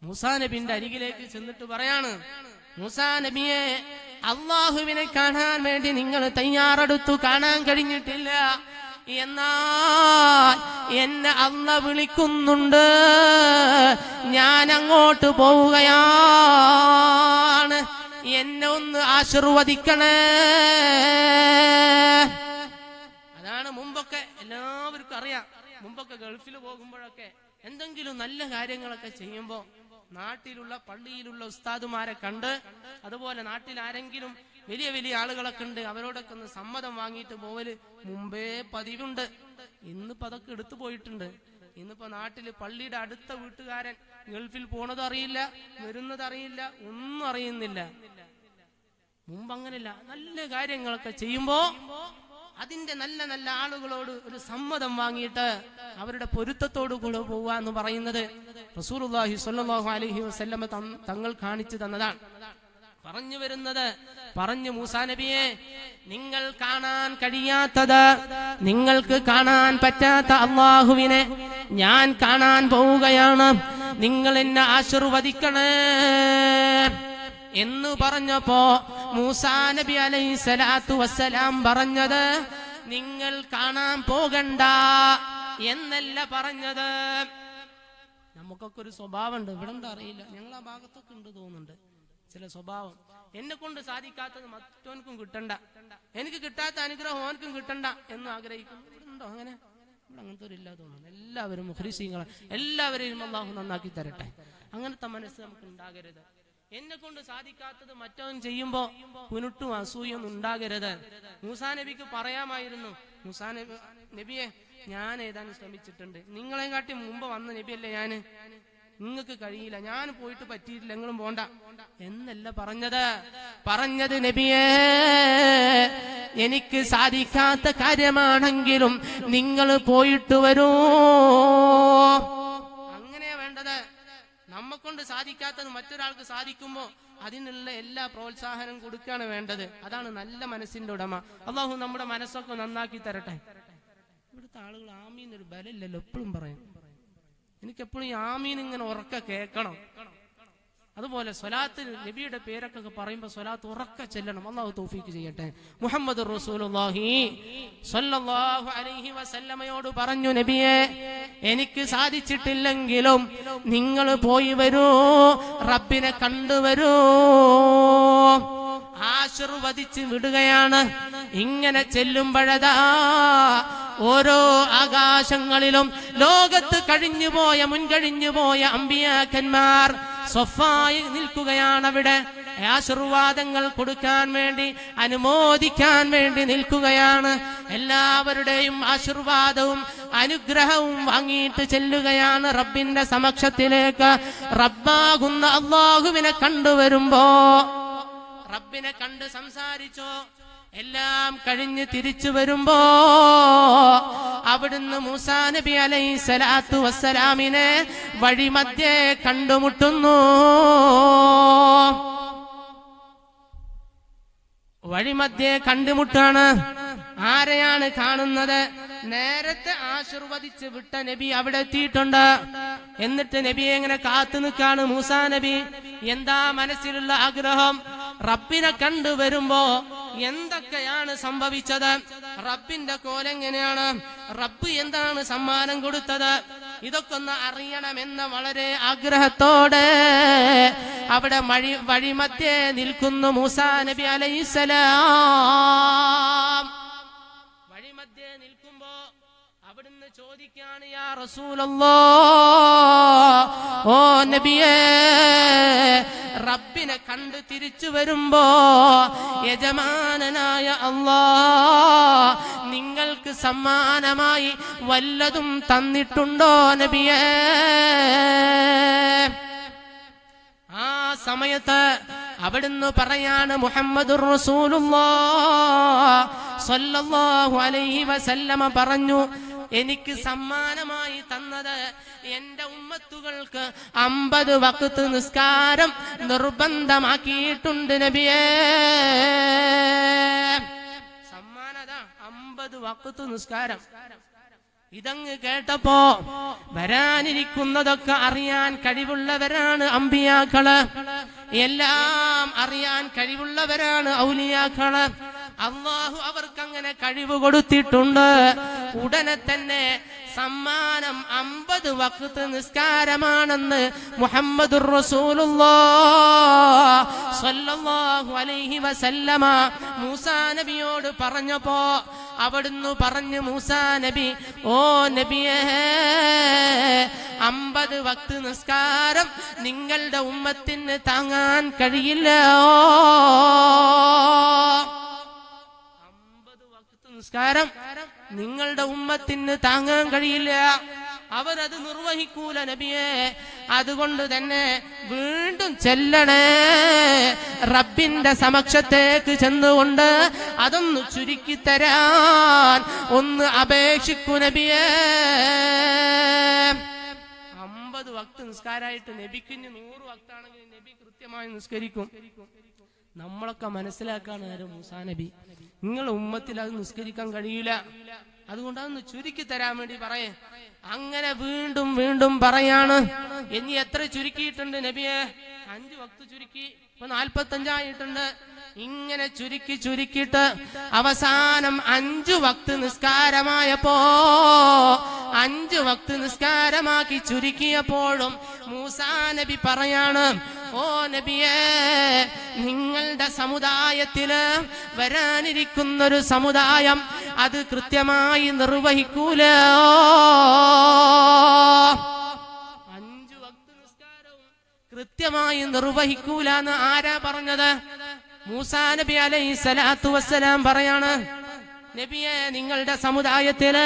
മൂസാ നബിന്റെ അരികിലേക്ക് ചെന്നിട്ട് പറയാണ്, മൂസാ നബിയെ അല്ലാഹുവിനെ കാണാൻ വേണ്ടി നിങ്ങൾ തയ്യാറെടുത്തു, കാണാൻ കഴിഞ്ഞിട്ടില്ല. എന്നാൽ എന്നെ അല്ലാഹ് വിളിക്കുന്നുണ്ട്, ഞാൻ അങ്ങോട്ട് പോവുകയാണ്, എന്നെ ഒന്ന് ആശീർവദിക്കണേ. അതാണ് മുമ്പൊക്കെ എല്ലാവർക്കും അറിയാം. മുമ്പൊക്കെ ഗൾഫിൽ പോകുമ്പോഴൊക്കെ എന്തെങ്കിലും നല്ല കാര്യങ്ങളൊക്കെ ചെയ്യുമ്പോ നാട്ടിലുള്ള പള്ളിയിലുള്ള ഉസ്താദുമാരെ കണ്ട്, അതുപോലെ നാട്ടിൽ ആരെങ്കിലും വലിയ വലിയ ആളുകളൊക്കെ ഉണ്ട്, അവരോടൊക്കെ ഒന്ന് സമ്മതം വാങ്ങിയിട്ട് പോവല് മുമ്പേ പതിവുണ്ട്. ഇന്നിപ്പോ അതൊക്കെ എടുത്തു പോയിട്ടുണ്ട്. ഇന്നിപ്പോ നാട്ടില് പള്ളിയുടെ അടുത്ത വീട്ടുകാരൻ ഗൾഫിൽ പോണത് അറിയില്ല, വരുന്നത് അറിയില്ല, ഒന്നും അറിയുന്നില്ല. മുമ്പ് അങ്ങനെയല്ല. നല്ല കാര്യങ്ങളൊക്കെ ചെയ്യുമ്പോ അതിന്റെ നല്ല നല്ല ആളുകളോട് ഒരു സമ്മതം വാങ്ങിയിട്ട് അവരുടെ പൊരുത്തത്തോടു കൂടെ പോവുക എന്ന് പറയുന്നത് റസൂലുള്ളാഹി സ്വല്ലല്ലാഹു അലൈഹി വസല്ലമ തങ്ങൾ കാണിച്ചു തന്നതാണ്. പറഞ്ഞു വരുന്നത്, പറഞ്ഞു മൂസാ നബിയെ, നിങ്ങൾ കാണാൻ കഴിയാത്തത്, നിങ്ങൾക്ക് കാണാൻ പറ്റാത്ത അല്ലാഹുവിനെ ഞാൻ കാണാൻ പോവുകയാണ്, നിങ്ങൾ എന്നെ ആശീർവദിക്കണേ എന്ന് പറഞ്ഞപ്പോ മൂസാ നബി അലൈഹി സ്വലാത്തു വസ്സലാം പറഞ്ഞത്, നിങ്ങൾ കാണാൻ പോകണ്ട എന്നല്ല പറഞ്ഞത്. നമുക്കൊക്കെ ഒരു സ്വഭാവമുണ്ട്, ഇവിടെന്താ അറിയില്ല, ഞങ്ങൾ ആ ഭാഗത്തൊക്കെ ഉണ്ട് തോന്നുന്നുണ്ട് ചില സ്വഭാവം. എന്നെ കൊണ്ട് സാധിക്കാത്തത് മറ്റോൻക്കും കിട്ടണ്ട, എനിക്ക് കിട്ടാത്ത അനുഗ്രഹം ഓൻക്കും കിട്ടണ്ട എന്ന് ആഗ്രഹിക്കും. ഉണ്ടോ അങ്ങനെ? ഇവിടെ അങ്ങനത്തെ ഒരു ഇല്ല തോന്നുന്നു. എല്ലാവരും മുഖ്രിസീങ്ങളെ, എല്ലാവരെയും അല്ലാഹു നന്നാക്കി തരട്ടെ. അങ്ങനത്തെ മനസ്സ് നമുക്ക് ഉണ്ടാകരുത്. എന്നെ കൊണ്ട് സാധിക്കാത്തത് മറ്റവൻ ചെയ്യുമ്പോ കുനുട്ടും അസൂയൊന്നും ഉണ്ടാകരുത്. മൂസാ നബിക്ക് പറയാമായിരുന്നു, മൂസാ നബിയെ ഞാൻ ഏതാനും ശ്രമിച്ചിട്ടുണ്ട്, നിങ്ങളെ കാട്ടി മുമ്പ് വന്ന നബിയല്ലേ ഞാന്, നിങ്ങൾക്ക് കഴിയില്ല, ഞാൻ പോയിട്ട് പറ്റിയിട്ടില്ല, നിങ്ങളും പോണ്ട എന്നല്ല പറഞ്ഞത്. പറഞ്ഞത്, നബിയേ എനിക്ക് സാധിക്കാത്ത കാര്യമാണെങ്കിലും നിങ്ങൾ പോയിട്ട് വരൂ. അങ്ങനെയാ വേണ്ടത്. നമ്മക്കൊണ്ട് സാധിക്കാത്തത് മറ്റൊരാൾക്ക് സാധിക്കുമ്പോ അതിനുള്ള എല്ലാ പ്രോത്സാഹനം കൊടുക്കുകയാണ് വേണ്ടത്. അതാണ് നല്ല മനസ്സിന്റെ ഉടമ. അല്ലാഹു നമ്മുടെ മനസ്സൊക്കെ നന്നാക്കി തരട്ടെ. ഇവിടുത്തെ ആളുകൾ ആമീനൊരു ബലമില്ലല്ലോ, എപ്പോഴും പറയും. എനിക്കെപ്പോഴും ആമീൻ ഇങ്ങനെ ഉറക്ക കേൾക്കണം. അതുപോലെ സ്വലാത്തിൽ നബിയുടെ പേരൊക്കെ പറയുമ്പോൾ സ്വലാത്ത് ഉറക്ക ചെല്ലണം. അല്ലാഹു തൗഫീക്ക് ചെയ്യട്ടെ. മുഹമ്മദ് റസൂലുള്ളാഹി സ്വല്ലല്ലാഹു അലൈഹി വസല്ലമയോട് പറഞ്ഞു, നബിയെ എനിക്ക് സാധിച്ചിട്ടില്ലെങ്കിലും നിങ്ങൾ പോയി വരൂ, റബ്ബിനെ കണ്ടുവരൂ, ആശീർവദിച്ച് വിടുകയാണ്. ഇങ്ങനെ ചെല്ലുമ്പോഴതാ ഓരോ ആകാശങ്ങളിലും ലോകത്ത് കഴിഞ്ഞുപോയ മുൻകഴിഞ്ഞുപോയ അമ്പിയാക്കന്മാർ സ്വഫായി നിൽക്കുകയാണ്. അവിടെ ആശീർവാദങ്ങൾ കൊടുക്കാൻ വേണ്ടി അനുമോദിക്കാൻ വേണ്ടി നിൽക്കുകയാണ്. എല്ലാവരുടെയും ആശീർവാദവും അനുഗ്രഹവും വാങ്ങിയിട്ട് ചെല്ലുകയാണ് റബ്ബിന്റെ സമക്ഷത്തിലേക്ക്. റബ്ബാകുന്ന അല്ലാഹുവിനെ കണ്ടുവരുമ്പോ റബ്ബിനെ കണ്ട് സംസാരിച്ചോ, എല്ലാം കഴിഞ്ഞ് തിരിച്ചു വരുമ്പോ അവിടുന്ന് മൂസാ നബി അലൈഹിസ്സലാത്തു വസ്സലാമിനെ വഴിമധ്യേ കണ്ടുമുട്ടുന്നു. വഴിമധ്യേ കണ്ടുമുട്ടാണ്. ആരെയാണ് കാണുന്നത്? നേരത്തെ ആശീർവദിച്ച് വിട്ട നബി അവിടെ എത്തിയിട്ടുണ്ട്. എന്നിട്ട് നബി എങ്ങനെ കാത്തു നിൽക്കാണ് മൂസാ നബി. എന്താ മനസ്സിലുള്ള ആഗ്രഹം? റബ്ബിനെ കണ്ടുവരുമ്പോ എന്തൊക്കെയാണ് സംഭവിച്ചത്? റബ്ബിന്റെ കോലെങ്ങനെയാണ്? റബ്ബ് എന്താണ് സമ്മാനം കൊടുത്തത്? ഇതൊക്കെ ഒന്ന് അറിയണമെന്ന വളരെ ആഗ്രഹത്തോടെ അവിടെ വഴിമധ്യേ നിൽക്കുന്നു മൂസാ നബി അലൈഹിസ്സലാം. വഴിമധ്യേ നിൽക്കുമ്പോ അവിടുന്ന് ചോദിക്കാണ്, യാ റസൂലല്ലാഹ്, ഓ നബിയേ, റബ്ബിനെ കണ്ട് തിരിച്ചു വരുമ്പോ യജമാനനായ അല്ലാഹ് നിങ്ങൾക്ക് സമ്മാനമായി വല്ലതും തന്നിട്ടുണ്ടോ നബിയേ? ആ സമയത്ത് അവിടുന്ന് പറയാണ്, മുഹമ്മദുർ റസൂലുള്ളാഹ് സ്വല്ലല്ലാഹു അലൈഹി വസല്ലമ പറഞ്ഞു, എനിക്ക് സമ്മാനമായി തന്നത് എന്റെ ഉമ്മത്തുകൾക്ക് 50 വഖത്ത് നിസ്കാരം നിർബന്ധമാക്കിയിട്ടുണ്ട് നബിയേ. സമ്മാനതാ 50 വഖത്ത് നിസ്കാരം. ഇതങ്ങ് കേട്ടപ്പോ വരാനിരിക്കുന്നതൊക്കെ അറിയാൻ കഴിവുള്ളവരാണ് അമ്പിയാക്കള്, എല്ലാം അറിയാൻ കഴിവുള്ളവരാണ് ഔലിയാക്കള്. അല്ലാഹു അവർക്കങ്ങനെ കഴിവ് കൊടുത്തിട്ടുണ്ട്. ഉടനെ തന്നെ സമ്മാനം 50 വഖത്ത് നിസ്കാരമാണെന്ന് മുഹമ്മദുർ റസൂലുള്ളാഹ് സ്വല്ലല്ലാഹു അലൈഹി വസല്ലമ മൂസാ നബിയോട് പറഞ്ഞപ്പോ അവിടുന്ന് പറഞ്ഞു, മൂസാ നബി, ഓ നബിയേ, 50 വഖത്ത് നിസ്കാരം നിങ്ങളുടെ ഉമ്മത്തിന് താങ്ങാൻ കഴിയില്ല. നമസ്കാരം നിങ്ങളുടെ ഉമ്മത്തിന് താങ്ങാൻ കഴിയില്ല, അവരത് നിർവഹിക്കൂല നബിയെ. അതുകൊണ്ട് തന്നെ വീണ്ടും ചെല്ലണേ റബ്ബിന്റെ സമക്ഷത്തേക്ക്. ചെന്നുകൊണ്ട് അതൊന്ന് ചുരുക്കിത്തരാൻ ഒന്ന് അപേക്ഷിക്കൂ നബിയെ. 50 വഖത്ത് നിസ്കാരമായിട്ട് നബിക്ക് 100 വഖത്താണെങ്കിൽ നബി കൃത്യമായി നിസ്കരിക്കും. നമ്മളൊക്കെ മനസ്സിലാക്കാണ് ആരും മൂസാ നബി, നിങ്ങൾ ഉമ്മത്തിൽ അത് നിസ്കരിക്കാൻ കഴിയില്ല, അതുകൊണ്ട് അതൊന്ന് ചുരുക്കി തരാൻ വേണ്ടി പറയേ. അങ്ങനെ വീണ്ടും വീണ്ടും പറയാണ്. ഇനി എത്ര ചുരുക്കിയിട്ടുണ്ട് നബിയെ? 5 വഖത്ത് ചുരുക്കി, ഇപ്പൊ 45 ആയിട്ടുണ്ട്. ഇങ്ങനെ ചുരുക്കി ചുരുക്കിയിട്ട് അവസാനം 5 വഖത്ത് നിസ്കാരമായപ്പോ 5 വഖത്ത് നിസ്കാരമാക്കി ചുരുക്കിയപ്പോഴും മൂസാ നബി പറയാണ്, ഓ നബിയേ, നിങ്ങളുടെ സമുദായത്തില് വരാനിരിക്കുന്നൊരു സമുദായം അത് കൃത്യമായി നിർവഹിക്കൂല. 5 വഖത്ത് നിസ്കാരവും കൃത്യമായി നിർവഹിക്കൂല എന്ന് ആരാ പറഞ്ഞത്? മൂസാ നബി അലൈഹിസ്സലാത്തു വസ്സലാം പറയാണ്, നബിയെ, നിങ്ങളുടെ സമുദായത്തില്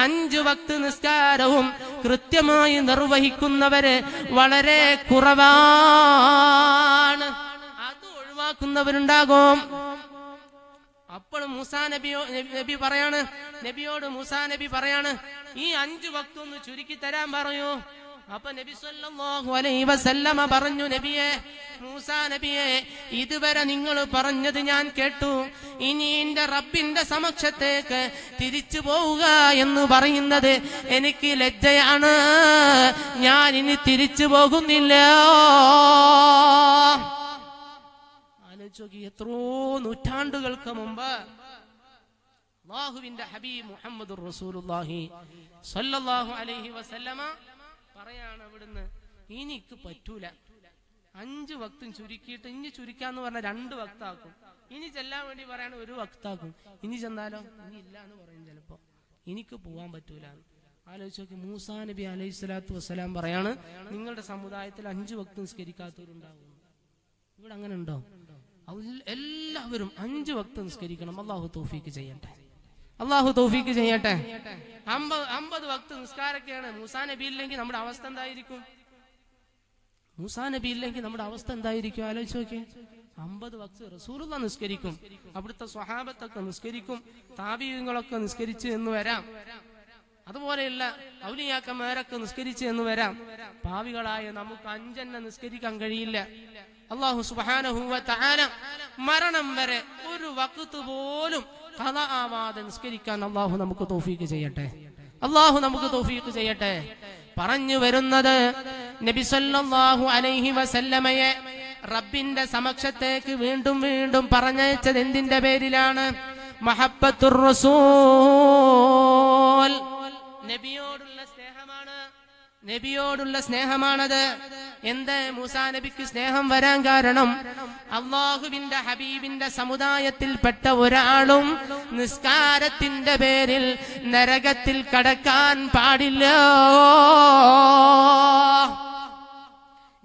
5 വഖത്ത് നിസ്കാരവും കൃത്യമായി നിർവഹിക്കുന്നവര് വളരെ കുറവാണ്, അത് ഒഴിവാക്കുന്നവരുണ്ടാകും. അപ്പോൾ മൂസാ നബി പറയാണ്, മൂസാ നബി പറയാണ് ഈ 5 വഖത്ത് ഒന്ന് ചുരുക്കി തരാൻ പറയൂ. അപ്പൊ നബി സല്ലല്ലാഹു അലൈഹി വസല്ലമ പറഞ്ഞു, നബിയെ, മൂസാ നബിയെ, ഇതുവരെ നിങ്ങൾ പറഞ്ഞത് ഞാൻ കേട്ടു, ഇനി എന്റെ റബ്ബിന്റെ സമക്ഷത്തേക്ക് തിരിച്ചു പോവുക എന്ന് പറയുന്നത് എനിക്ക് ലജ്ജയാണ്, ഞാൻ ഇനി തിരിച്ചു പോകുന്നില്ല. ആലോചിച്ചു നോക്കി, എത്രയോ നൂറ്റാണ്ടുകൾക്ക് മുമ്പ് അല്ലാഹുവിന്റെ ഹബീബ് മുഹമ്മദുർ റസൂലുള്ളാഹി സല്ലല്ലാഹു അലൈഹി വസല്ലമ പറയാണ് അവിടുന്ന്, ഇനിക്ക് പറ്റൂല, 5 വഖത്തും ചുരുക്കിയിട്ട്. ഇനി ചുരുക്കാന്ന് പറഞ്ഞാൽ 2 വഖത്താക്കും, ഇനി ചെല്ലാൻ വേണ്ടി പറയാണ് 1 വഖത്താക്കും, ഇനി ചെന്നാലോ ഇനി ഇല്ല എന്ന് പറയും, ചിലപ്പോ എനിക്ക് പോവാൻ പറ്റൂല. ആലോചിച്ച് നോക്കി, മൂസാ നബി അലൈഹിസ്സലാത്തു വസ്സലാം പറയാണ്, നിങ്ങളുടെ സമുദായത്തിൽ 5 വഖത്ത് നിസ്കരിക്കാത്തവരുണ്ടാകും, ഇവിടെ അങ്ങനെ ഉണ്ടോ? അതിൽ എല്ലാവരും 5 വക്ത നിസ്കരിക്കണം. അള്ളാഹു തൗഫീക്ക് ചെയ്യട്ടെ, അള്ളാഹു തൗഫീക്ക് ചെയ്യട്ടെ. 50 വക്ത നിസ്കാരൊക്കെയാണ്. മൂസാ നബി ഇല്ലെങ്കിൽ നമ്മുടെ അവസ്ഥ എന്തായിരിക്കും? മൂസാ നബി ഇല്ലെങ്കിൽ നമ്മുടെ അവസ്ഥ എന്തായിരിക്കും? ആലോചിച്ച് നോക്കിയേ. 50 വക്ത റസൂലുള്ള നിസ്കരിക്കും, അവിടുത്തെ സ്വഹാബത്തൊക്കെ നിസ്കരിക്കും, താബീങ്ങളൊക്കെ നിസ്കരിച്ച് എന്ന് വരാം. അതുപോലെയല്ല ഔലിയാക്കന്മാരൊക്കെ നിസ്കരിച്ച് എന്ന് വരാം. പാവികളായ നമുക്ക് 5 നിസ്കരിക്കാൻ കഴിയില്ല. അല്ലാഹു സുബ്ഹാനഹു വ തആല മരണം വരെ ഒരു വഖ്ത് പോലും ഖളഅ ആവാതെ നിസ്കരിക്കാൻ അല്ലാഹു നമുക്ക് തൗഫീക്ക് ചെയ്യട്ടെ, അല്ലാഹു നമുക്ക് തൗഫീക്ക് ചെയ്യട്ടെ. പറഞ്ഞു വരുന്നത്, നബി സല്ലല്ലാഹു അലൈഹി വസല്ലമയെ റബ്ബിന്റെ സമക്ഷത്തേക്ക് വീണ്ടും വീണ്ടും പറഞ്ഞയച്ചത് എന്തിന്റെ പേരിലാണ്? മഹബ്ബത്തുർ റസൂൽ, നബിയോടുള്ള സ്നേഹമാണ്, നബിയോടുള്ള സ്നേഹമാണത്. എന്ത് മൂസാ നബിക്ക് സ്നേഹം വരാൻ കാരണം? അള്ളാഹുവിന്റെ ഹബീബിന്റെ സമുദായത്തിൽപ്പെട്ട ഒരാളും നിസ്കാരത്തിന്റെ പേരിൽ നരകത്തിൽ കടക്കാൻ പാടില്ല.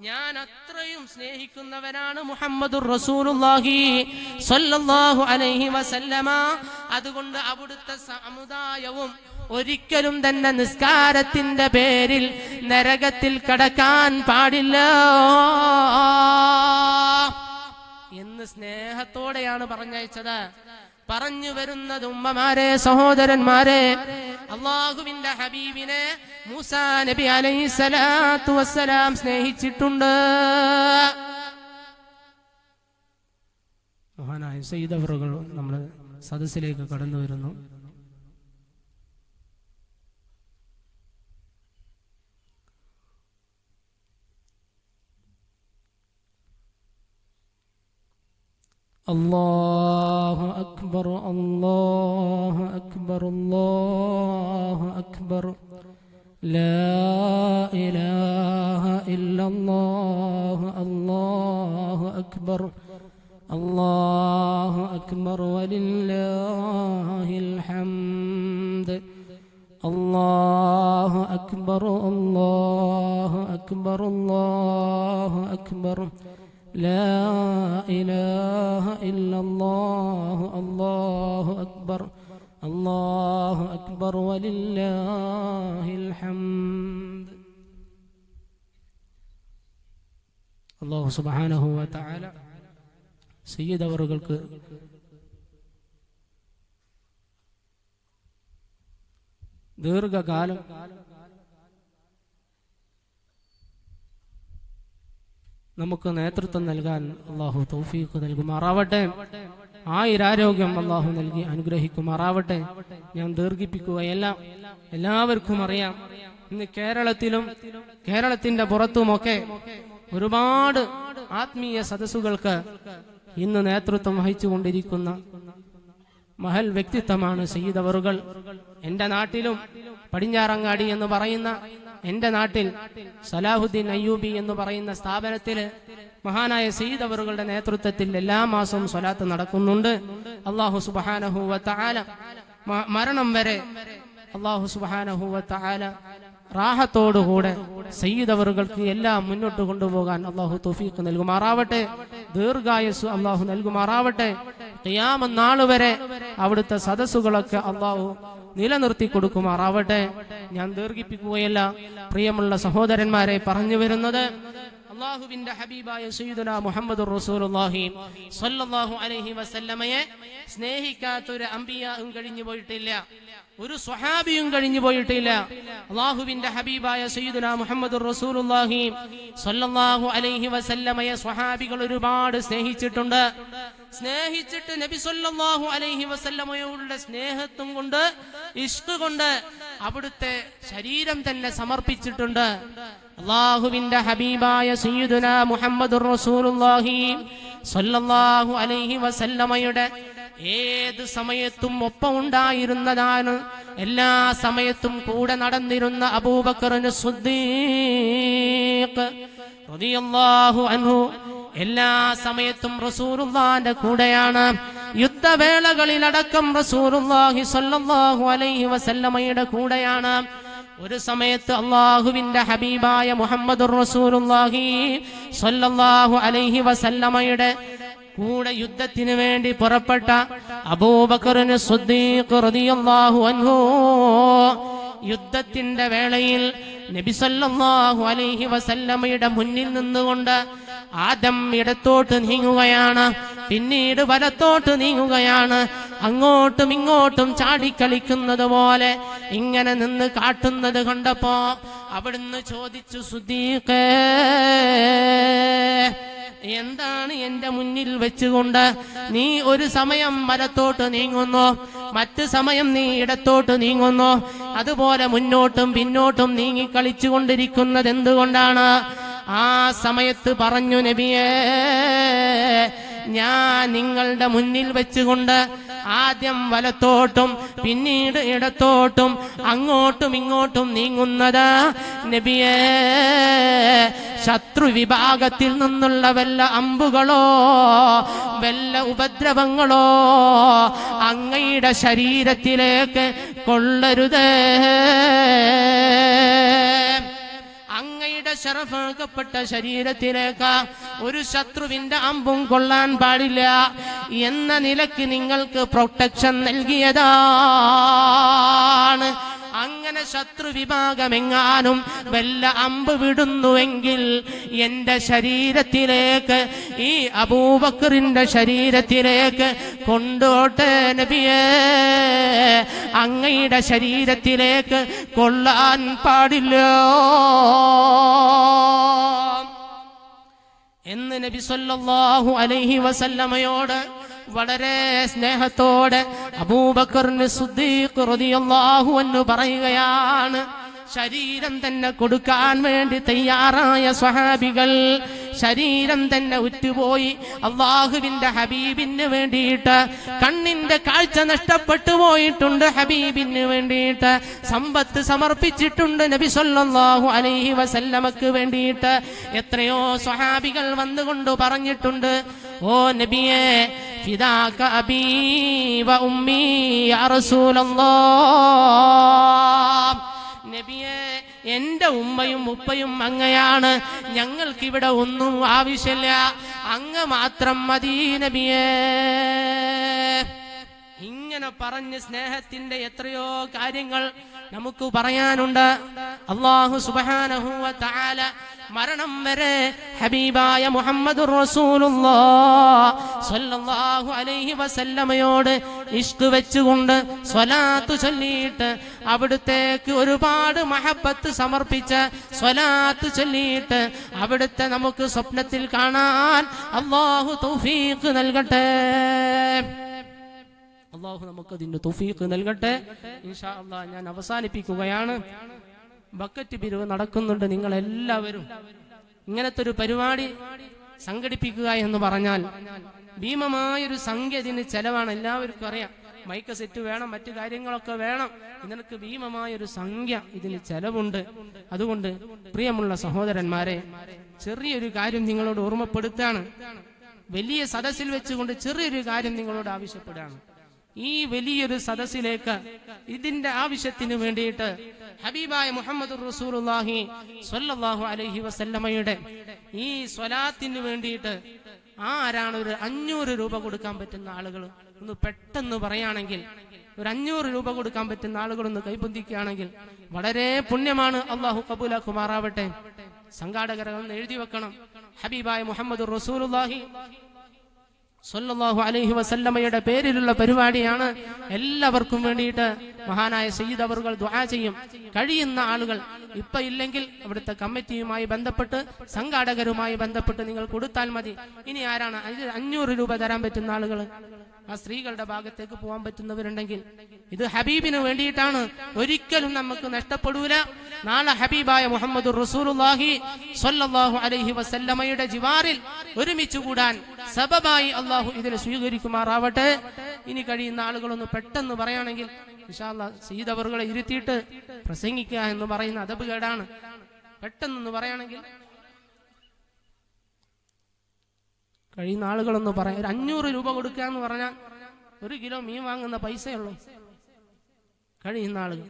ഞാൻ അത്രയും സ്നേഹിക്കുന്നവനാണ് മുഹമ്മദുർ റസൂലുള്ളാഹി സ്വല്ലല്ലാഹു അലൈഹി വസല്ലമ. അതുകൊണ്ട് അവിടുത്തെ സമുദായവും ഒരിക്കലും തന്നെ നിസ്കാരത്തിന്റെ പേരിൽ നരകത്തിൽ കടക്കാൻ പാടില്ല എന്ന് സ്നേഹത്തോടെയാണ് പറഞ്ഞയച്ചത്. പറഞ്ഞു വരുന്നത്, ഉമ്മമാരെ, സഹോദരന്മാരെ, അള്ളാഹുവിന്റെ ഹബീബിനെ മൂസാ നബി അലൈഹിസ്സലാത്തു വസ്സലാം സ്നേഹിച്ചിട്ടുണ്ട്. മഹാനായ സയ്യിദ് അവറുകൾ നമ്മുടെ സദസ്സിലേക്ക് കടന്നു വരുന്നു. അല്ലാഹു അക്ബർ, അല്ലാഹു അക്ബർ, അല്ലാഹു അക്ബർ, ലാ ഇലാഹ ഇല്ലല്ലാഹ്, അല്ലാഹു അക്ബർ, അല്ലാഹു അക്ബർ, വലില്ലാഹിൽ ഹംദ്, അല്ലാഹു അക്ബർ, അല്ലാഹു അക്ബർ, അല്ലാഹു അക്ബർ, لا إله إلا الله, الله أكبر, الله أكبر, ولله الحمد. الله سبحانه وتعالى سيد ورقلك ديرغا قال നമുക്ക് നേതൃത്വം നൽകാൻ അള്ളാഹു തൗഫീഖ് നൽകുമാറാവട്ടെ. ആയിരാരോഗ്യം അള്ളാഹു നൽകി അനുഗ്രഹിക്കുമാറാവട്ടെ. ഞാൻ ദീർഘിപ്പിക്കുകയല്ല. എല്ലാവർക്കും അറിയാം, ഇന്ന് കേരളത്തിലും കേരളത്തിന്റെ പുറത്തുമൊക്കെ ഒരുപാട് ആത്മീയ സദസ്സുകൾക്ക് ഇന്ന് നേതൃത്വം വഹിച്ചുകൊണ്ടിരിക്കുന്ന മഹൽ വ്യക്തിത്വമാണ് സയ്യിദ് അവറുകൾ. എന്റെ നാട്ടിലും പടിഞ്ഞാറങ്ങാടി എന്ന് പറയുന്ന എന്റെ നാട്ടിൽ സലാഹുദ്ദീൻ അയ്യൂബി എന്ന് പറയുന്ന സ്ഥാപനത്തില് മഹാനായ സയ്യിദ് അവറുകളുടെ നേതൃത്വത്തിൽ എല്ലാ മാസവും സ്വലാത്ത് നടക്കുന്നുണ്ട്. അല്ലാഹു സുബ്ഹാനഹു വ തആല മരണം വരെ അല്ലാഹു സുബ്ഹാനഹു വ തആല റാഹത്തോടുകൂടെ സയ്യിദ് അവറുകൾക്ക് എല്ലാം മുന്നോട്ട് കൊണ്ടുപോകാൻ അല്ലാഹു തൗഫീഖ് നൽകുമാറാവട്ടെ. ദീർഘായുസ്സ് അല്ലാഹു നൽകുമാറാവട്ടെ. ഖിയാമത്ത് നാൾ വരെ അവിടുത്തെ സദസ്സുകളൊക്കെ അല്ലാഹു നിലനിർത്തി കൊടുക്കുമാറാവട്ടെ. ഞാൻ ദീർഘിപ്പിക്കുകയല്ല. പ്രിയമുള്ള സഹോദരന്മാരെ, പറഞ്ഞു വരുന്നത്, അല്ലാഹുവിന്റെ ഹബീബായ സയ്യിദുനാ മുഹമ്മദുർ റസൂലുള്ളാഹി സ്വല്ലല്ലാഹു അലൈഹി വസല്ലമയെ സ്നേഹിക്കാത്ത ഒരു അമ്പിയാവും കഴിഞ്ഞു പോയിട്ടില്ല, ഒരു സ്വഹാബിയും കഴിഞ്ഞു പോയിട്ടില്ല. അല്ലാഹുവിന്റെ ഹബീബായ സയ്യിദുനാ മുഹമ്മദുർ റസൂലുള്ളാഹി സ്വല്ലല്ലാഹു അലൈഹി വസല്ലമയെ സ്വഹാബികൾ ഒരുപാട് സ്നേഹിച്ചിട്ടുണ്ട്. സ്നേഹിച്ചിട്ട് നബി സല്ലല്ലാഹു അലൈഹി വസല്ലമയോടുള്ള സ്നേഹത്വം കൊണ്ട്, ഇഷ്ക് കൊണ്ട് അവിടുത്തെ ശരീരം തന്നെ സമർപ്പിച്ചിട്ടുണ്ട്. അല്ലാഹുവിന്റെ ഹബീബായ സയ്യിദുനാ മുഹമ്മദുർ റസൂലുള്ളാഹി സ്വല്ലല്ലാഹു അലൈഹി വസല്ലമയുടെ ഏത് സമയത്തും ഒപ്പം ഉണ്ടായിരുന്നതാണ്, എല്ലാ സമയത്തും കൂടെ നടന്നിരുന്ന അബൂബക്കർ സിദ്ദീഖ് റളിയല്ലാഹു അൻഹു എല്ലാ സമയത്തും റസൂലുള്ളാഹിന്റെ കൂടെയാണ്. യുദ്ധവേളകളിലടക്കം റസൂലുള്ളാഹി സ്വല്ലല്ലാഹു അലൈഹി വസല്ലമയുടെ കൂടെയാണ്. ഒരു സമയത്ത് അല്ലാഹുവിന്റെ ഹബീബായ മുഹമ്മദുർ റസൂലുള്ളാഹി സ്വല്ലല്ലാഹു അലൈഹി വസല്ലമയുടെ കൂടെ യുദ്ധത്തിനു വേണ്ടി പുറപ്പെട്ട അബൂബക്കർ സിദ്ദീഖ് റളിയല്ലാഹു അൻഹു യുദ്ധത്തിന്റെ വേളയിൽ നബി സല്ലല്ലാഹു അലൈഹി വസല്ലമയുടെ മുന്നിൽ നിന്നുകൊണ്ട് ആദ്യം ഇടത്തോട്ട് നീങ്ങുകയാണ്, പിന്നീട് വലത്തോട്ട് നീങ്ങുകയാണ്. അങ്ങോട്ടും ഇങ്ങോട്ടും ചാടിക്കളിക്കുന്നത് പോലെ ഇങ്ങനെ നിന്ന് കാട്ടുന്നത് കണ്ടപ്പോ അവിടുന്ന് ചോദിച്ചു, സിദ്ദീഖേ, എന്താണ് എന്റെ മുന്നിൽ വെച്ചുകൊണ്ട് നീ ഒരു സമയം വലത്തോട്ട് നീങ്ങുന്നു, മറ്റു സമയം നീ ഇടത്തോട്ട് നീങ്ങുന്നു, അതുപോലെ മുന്നോട്ടും പിന്നോട്ടും നീങ്ങിക്കളിച്ചുകൊണ്ടിരിക്കുന്നത് എന്തുകൊണ്ടാണ്? ആ സമയത്ത് പറഞ്ഞു, നബിയേ, ഞാൻ നിങ്ങളുടെ മുന്നിൽ വെച്ചുകൊണ്ട് ആദ്യം വലത്തോട്ടും പിന്നീട് ഇടത്തോട്ടും അങ്ങോട്ടും ഇങ്ങോട്ടും നീങ്ങുന്നത് നബിയേ ശത്രു വിഭാഗത്തിൽ നിന്നുള്ള വല്ല അമ്പുകളോ വല്ല ഉപദ്രവങ്ങളോ അങ്ങയുടെ ശരീരത്തിലേക്ക് കൊള്ളരുതേ, അങ്ങയുടെ ശറഫാക്കപ്പെട്ട ശരീരത്തിലേക്ക് ഒരു ശത്രുവിന്റെ അമ്പും കൊള്ളാൻ പാടില്ല എന്ന നിലയ്ക്ക് നിങ്ങൾക്ക് പ്രൊട്ടക്ഷൻ നൽകിയതാണ്. അങ്ങനെ ശത്രു വിഭാഗമെങ്ങാനും വല്ല അമ്പ് വിടുന്നുവെങ്കിൽ എന്റെ ശരീരത്തിലേക്ക്, ഈ അബൂബക്കറിന്റെ ശരീരത്തിലേക്ക് കൊണ്ടോട്ടെ നബിയേ, അങ്ങയുടെ ശരീരത്തിലേക്ക് കൊള്ളാൻ പാടില്ല എന്ന് നബി സല്ലല്ലാഹു അലൈഹി വസല്ലമയോട് വളരെ സ്നേഹത്തോടെ അബൂബക്കർ സിദ്ദീഖ് റളിയല്ലാഹു അൻഹു പറയുകയാണ്. ശരീരം തന്നെ കൊടുക്കാൻ വേണ്ടി തയ്യാറായ സ്വഹാബികൾ ശരീരം തന്നെ ഉറ്റുപോയി. അള്ളാഹുവിന്റെ ഹബീബിന് വേണ്ടിയിട്ട് കണ്ണിന്റെ കാഴ്ച നഷ്ടപ്പെട്ടു പോയിട്ടുണ്ട്, ഹബീബിന് വേണ്ടിയിട്ട് സമ്പത്ത് സമർപ്പിച്ചിട്ടുണ്ട് നബി സല്ലല്ലാഹു അലൈഹി വസല്ലമക്ക് വേണ്ടിയിട്ട്. എത്രയോ സ്വഹാബികൾ വന്നുകൊണ്ട് പറഞ്ഞിട്ടുണ്ട്, ഓ നബിയേ, ഫിദാക അബീ വ ഉമ്മീ യാ റസൂലല്ലാഹ്, നബിയേ, എന്റെ ഉമ്മയും ഉപ്പയും അങ്ങയാണ്, ഞങ്ങൾക്കിവിടെ ഒന്നും ആവശ്യമില്ല, അങ്ങ് മാത്രം മതി നബിയേ. ഇങ്ങനെ പറഞ്ഞ് സ്നേഹത്തിന്റെ എത്രയോ കാര്യങ്ങൾ നമുക്ക് പറയാനുണ്ട്. അല്ലാഹു സുബ്ഹാനഹു വ തആല മരണം വരെ ഹബീബായ മുഹമ്മദുർ റസൂലുള്ളാഹി സ്വല്ലല്ലാഹു അലൈഹി വസല്ലമയോട് ഇഷ്ക് വെച്ചുകൊണ്ട് സ്വലാത്ത് ചൊല്ലിയിട്ട് അവിടുത്തേക്ക് ഒരുപാട് മഹബത്ത് സമർപ്പിച്ച് സ്വലാത്ത് ചൊല്ലിയിട്ട് അവിടുത്തെ നമുക്ക് സ്വപ്നത്തിൽ കാണാൻ അല്ലാഹു തൗഫീഖ് നൽകട്ടെ. അള്ളാഹു നമുക്കതിന്റെ തൗഫീഖ് നൽകട്ടെ. ഇൻഷാ അല്ലാഹ് ഞാൻ അവസാനിപ്പിക്കുകയാണ്. ബക്കറ്റ് പിരിവ് നടക്കുന്നുണ്ട്. നിങ്ങളെല്ലാവരും ഇങ്ങനത്തെ ഒരു പരിപാടി സംഘടിപ്പിക്കുക എന്ന് പറഞ്ഞാൽ ഭീമമായൊരു സംഖ്യ ഇതിന് ചെലവാണ്. എല്ലാവർക്കും അറിയാം, മൈക്ക് സെറ്റ് വേണം, മറ്റു കാര്യങ്ങളൊക്കെ വേണം, ഇതിനൊക്കെ ഭീമമായൊരു സംഖ്യ ഇതിന് ചെലവുണ്ട്. അതുകൊണ്ട് പ്രിയമുള്ള സഹോദരന്മാരെ, ചെറിയൊരു കാര്യം നിങ്ങളോട് ഓർമ്മപ്പെടുത്താണ്. വലിയ സദസ്സിൽ വെച്ചുകൊണ്ട് ചെറിയൊരു കാര്യം നിങ്ങളോട് ആവശ്യപ്പെടുകയാണ്. ഈ വലിയൊരു സദസ്സിലേക്ക് ഇതിന്റെ ആവശ്യത്തിന് വേണ്ടിയിട്ട് ഹബീബായ മുഹമ്മദുർ റസൂലുള്ളാഹി സ്വല്ലല്ലാഹു അലൈഹി വസല്ലമയുടെ ഈ സ്വലാത്തിന് വേണ്ടിയിട്ട് ആരാണ് ഒരു 500 രൂപ കൊടുക്കാൻ പറ്റുന്ന ആളുകൾ ഒന്ന് പെട്ടെന്ന് പറയുകയാണെങ്കിൽ, ഒരു 500 രൂപ കൊടുക്കാൻ പറ്റുന്ന ആളുകളൊന്ന് കൈപൊന്തിക്കുകയാണെങ്കിൽ വളരെ പുണ്യമാണ്. അള്ളാഹു കബൂലാക്കുമാറാവട്ടെ. സംഘാടകരൊന്ന് എഴുതി വെക്കണം. ഹബീബായ മുഹമ്മദുർ റസൂലുള്ളാഹി സല്ലല്ലാഹു അലൈഹി വസല്ലമയുടെ പേരിലുള്ള പരിപാടിയാണ്. എല്ലാവർക്കും വേണ്ടിയിട്ട് മഹാനായ സയ്യിദ് അവർകൾ ദുആ ചെയ്യും. കഴിയുന്ന ആളുകൾ ഇപ്പൊ ഇല്ലെങ്കിൽ അവിടുത്തെ കമ്മിറ്റിയുമായി ബന്ധപ്പെട്ട് സംഘാടകരുമായി ബന്ധപ്പെട്ട് നിങ്ങൾ കൊടുത്താൽ മതി. ഇനി ആരാണ് 500 രൂപ തരാൻ പറ്റുന്ന ആളുകൾ? ആ സ്ത്രീകളുടെ ഭാഗത്തേക്ക് പോകാൻ പറ്റുന്നവരുണ്ടെങ്കിൽ ഇത് ഹബീബിന് വേണ്ടിയിട്ടാണ്. ഒരിക്കലും നമുക്ക് നഷ്ടപ്പെടൂല. നാളെ ഹബീബായ മുഹമ്മദുർ റസൂലുള്ളാഹി സ്വല്ലല്ലാഹു അലൈഹി വസല്ലമയുടെ ജിവാറിൽ ഒരുമിച്ച് കൂടാൻ സബബായി അള്ളാഹു ഇതിനെ സ്വീകരിക്കുമാറാവട്ടെ. ഇനി കഴിയുന്ന ആളുകളൊന്ന് പെട്ടെന്ന് പറയുകയാണെങ്കിൽ ഇൻഷാ അല്ലാഹ് സയ്യിദ് അവർകളെ ഇരുത്തിയിട്ട് പ്രസംഗിക്കുക എന്ന് പറയുന്ന അദബ് കേടാണ്. പെട്ടെന്നൊന്ന് പറയുകയാണെങ്കിൽ കഴിയുന്ന ആളുകളൊന്ന് പറയാം. ഒരു 500 രൂപ കൊടുക്കുക എന്ന് പറഞ്ഞാൽ 1 കിലോ മീൻ വാങ്ങുന്ന പൈസയുള്ളൂ. കഴിയുന്ന ആളുകൾ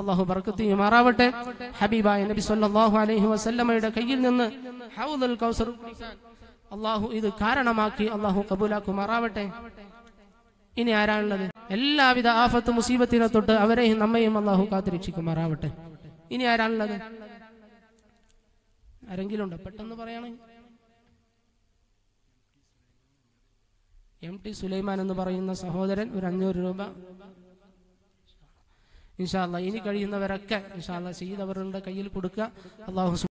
അള്ളാഹു ബർക്കത്ത് ചെയ്യുമാറാവട്ടെ. ഹബീബായ നബി സല്ലല്ലാഹു അലൈഹി വസല്ലമയുടെ കയ്യിൽ നിന്ന് ഹൗദുൽ കൗസർ അള്ളാഹു ഇത് കാരണമാക്കി അള്ളാഹു കബൂലാക്കുമാറാവട്ടെ. ഇനി ആരാണുള്ളത്? എല്ലാവിധ ആഫത്ത് മുസീബത്തിനെ തൊട്ട് അവരെയും നമ്മയും അള്ളാഹു കാത്തിരക്ഷിക്കുമാറാവട്ടെ. ഇനി ആരാണുള്ളത്? ആരെങ്കിലും ഉണ്ടോ? പെട്ടെന്ന് പറയണെങ്കിൽ MT സുലൈമാൻ എന്ന് പറയുന്ന സഹോദരൻ ഒരു 500 രൂപ ഇൻഷാ അല്ലാഹ്. ഇനി കഴിയുന്നവരൊക്കെ ഇൻഷാ അല്ലാഹ് സയ്യിദ് അവരുടെ കയ്യിൽ കൊടുക്കുക. അള്ളാഹു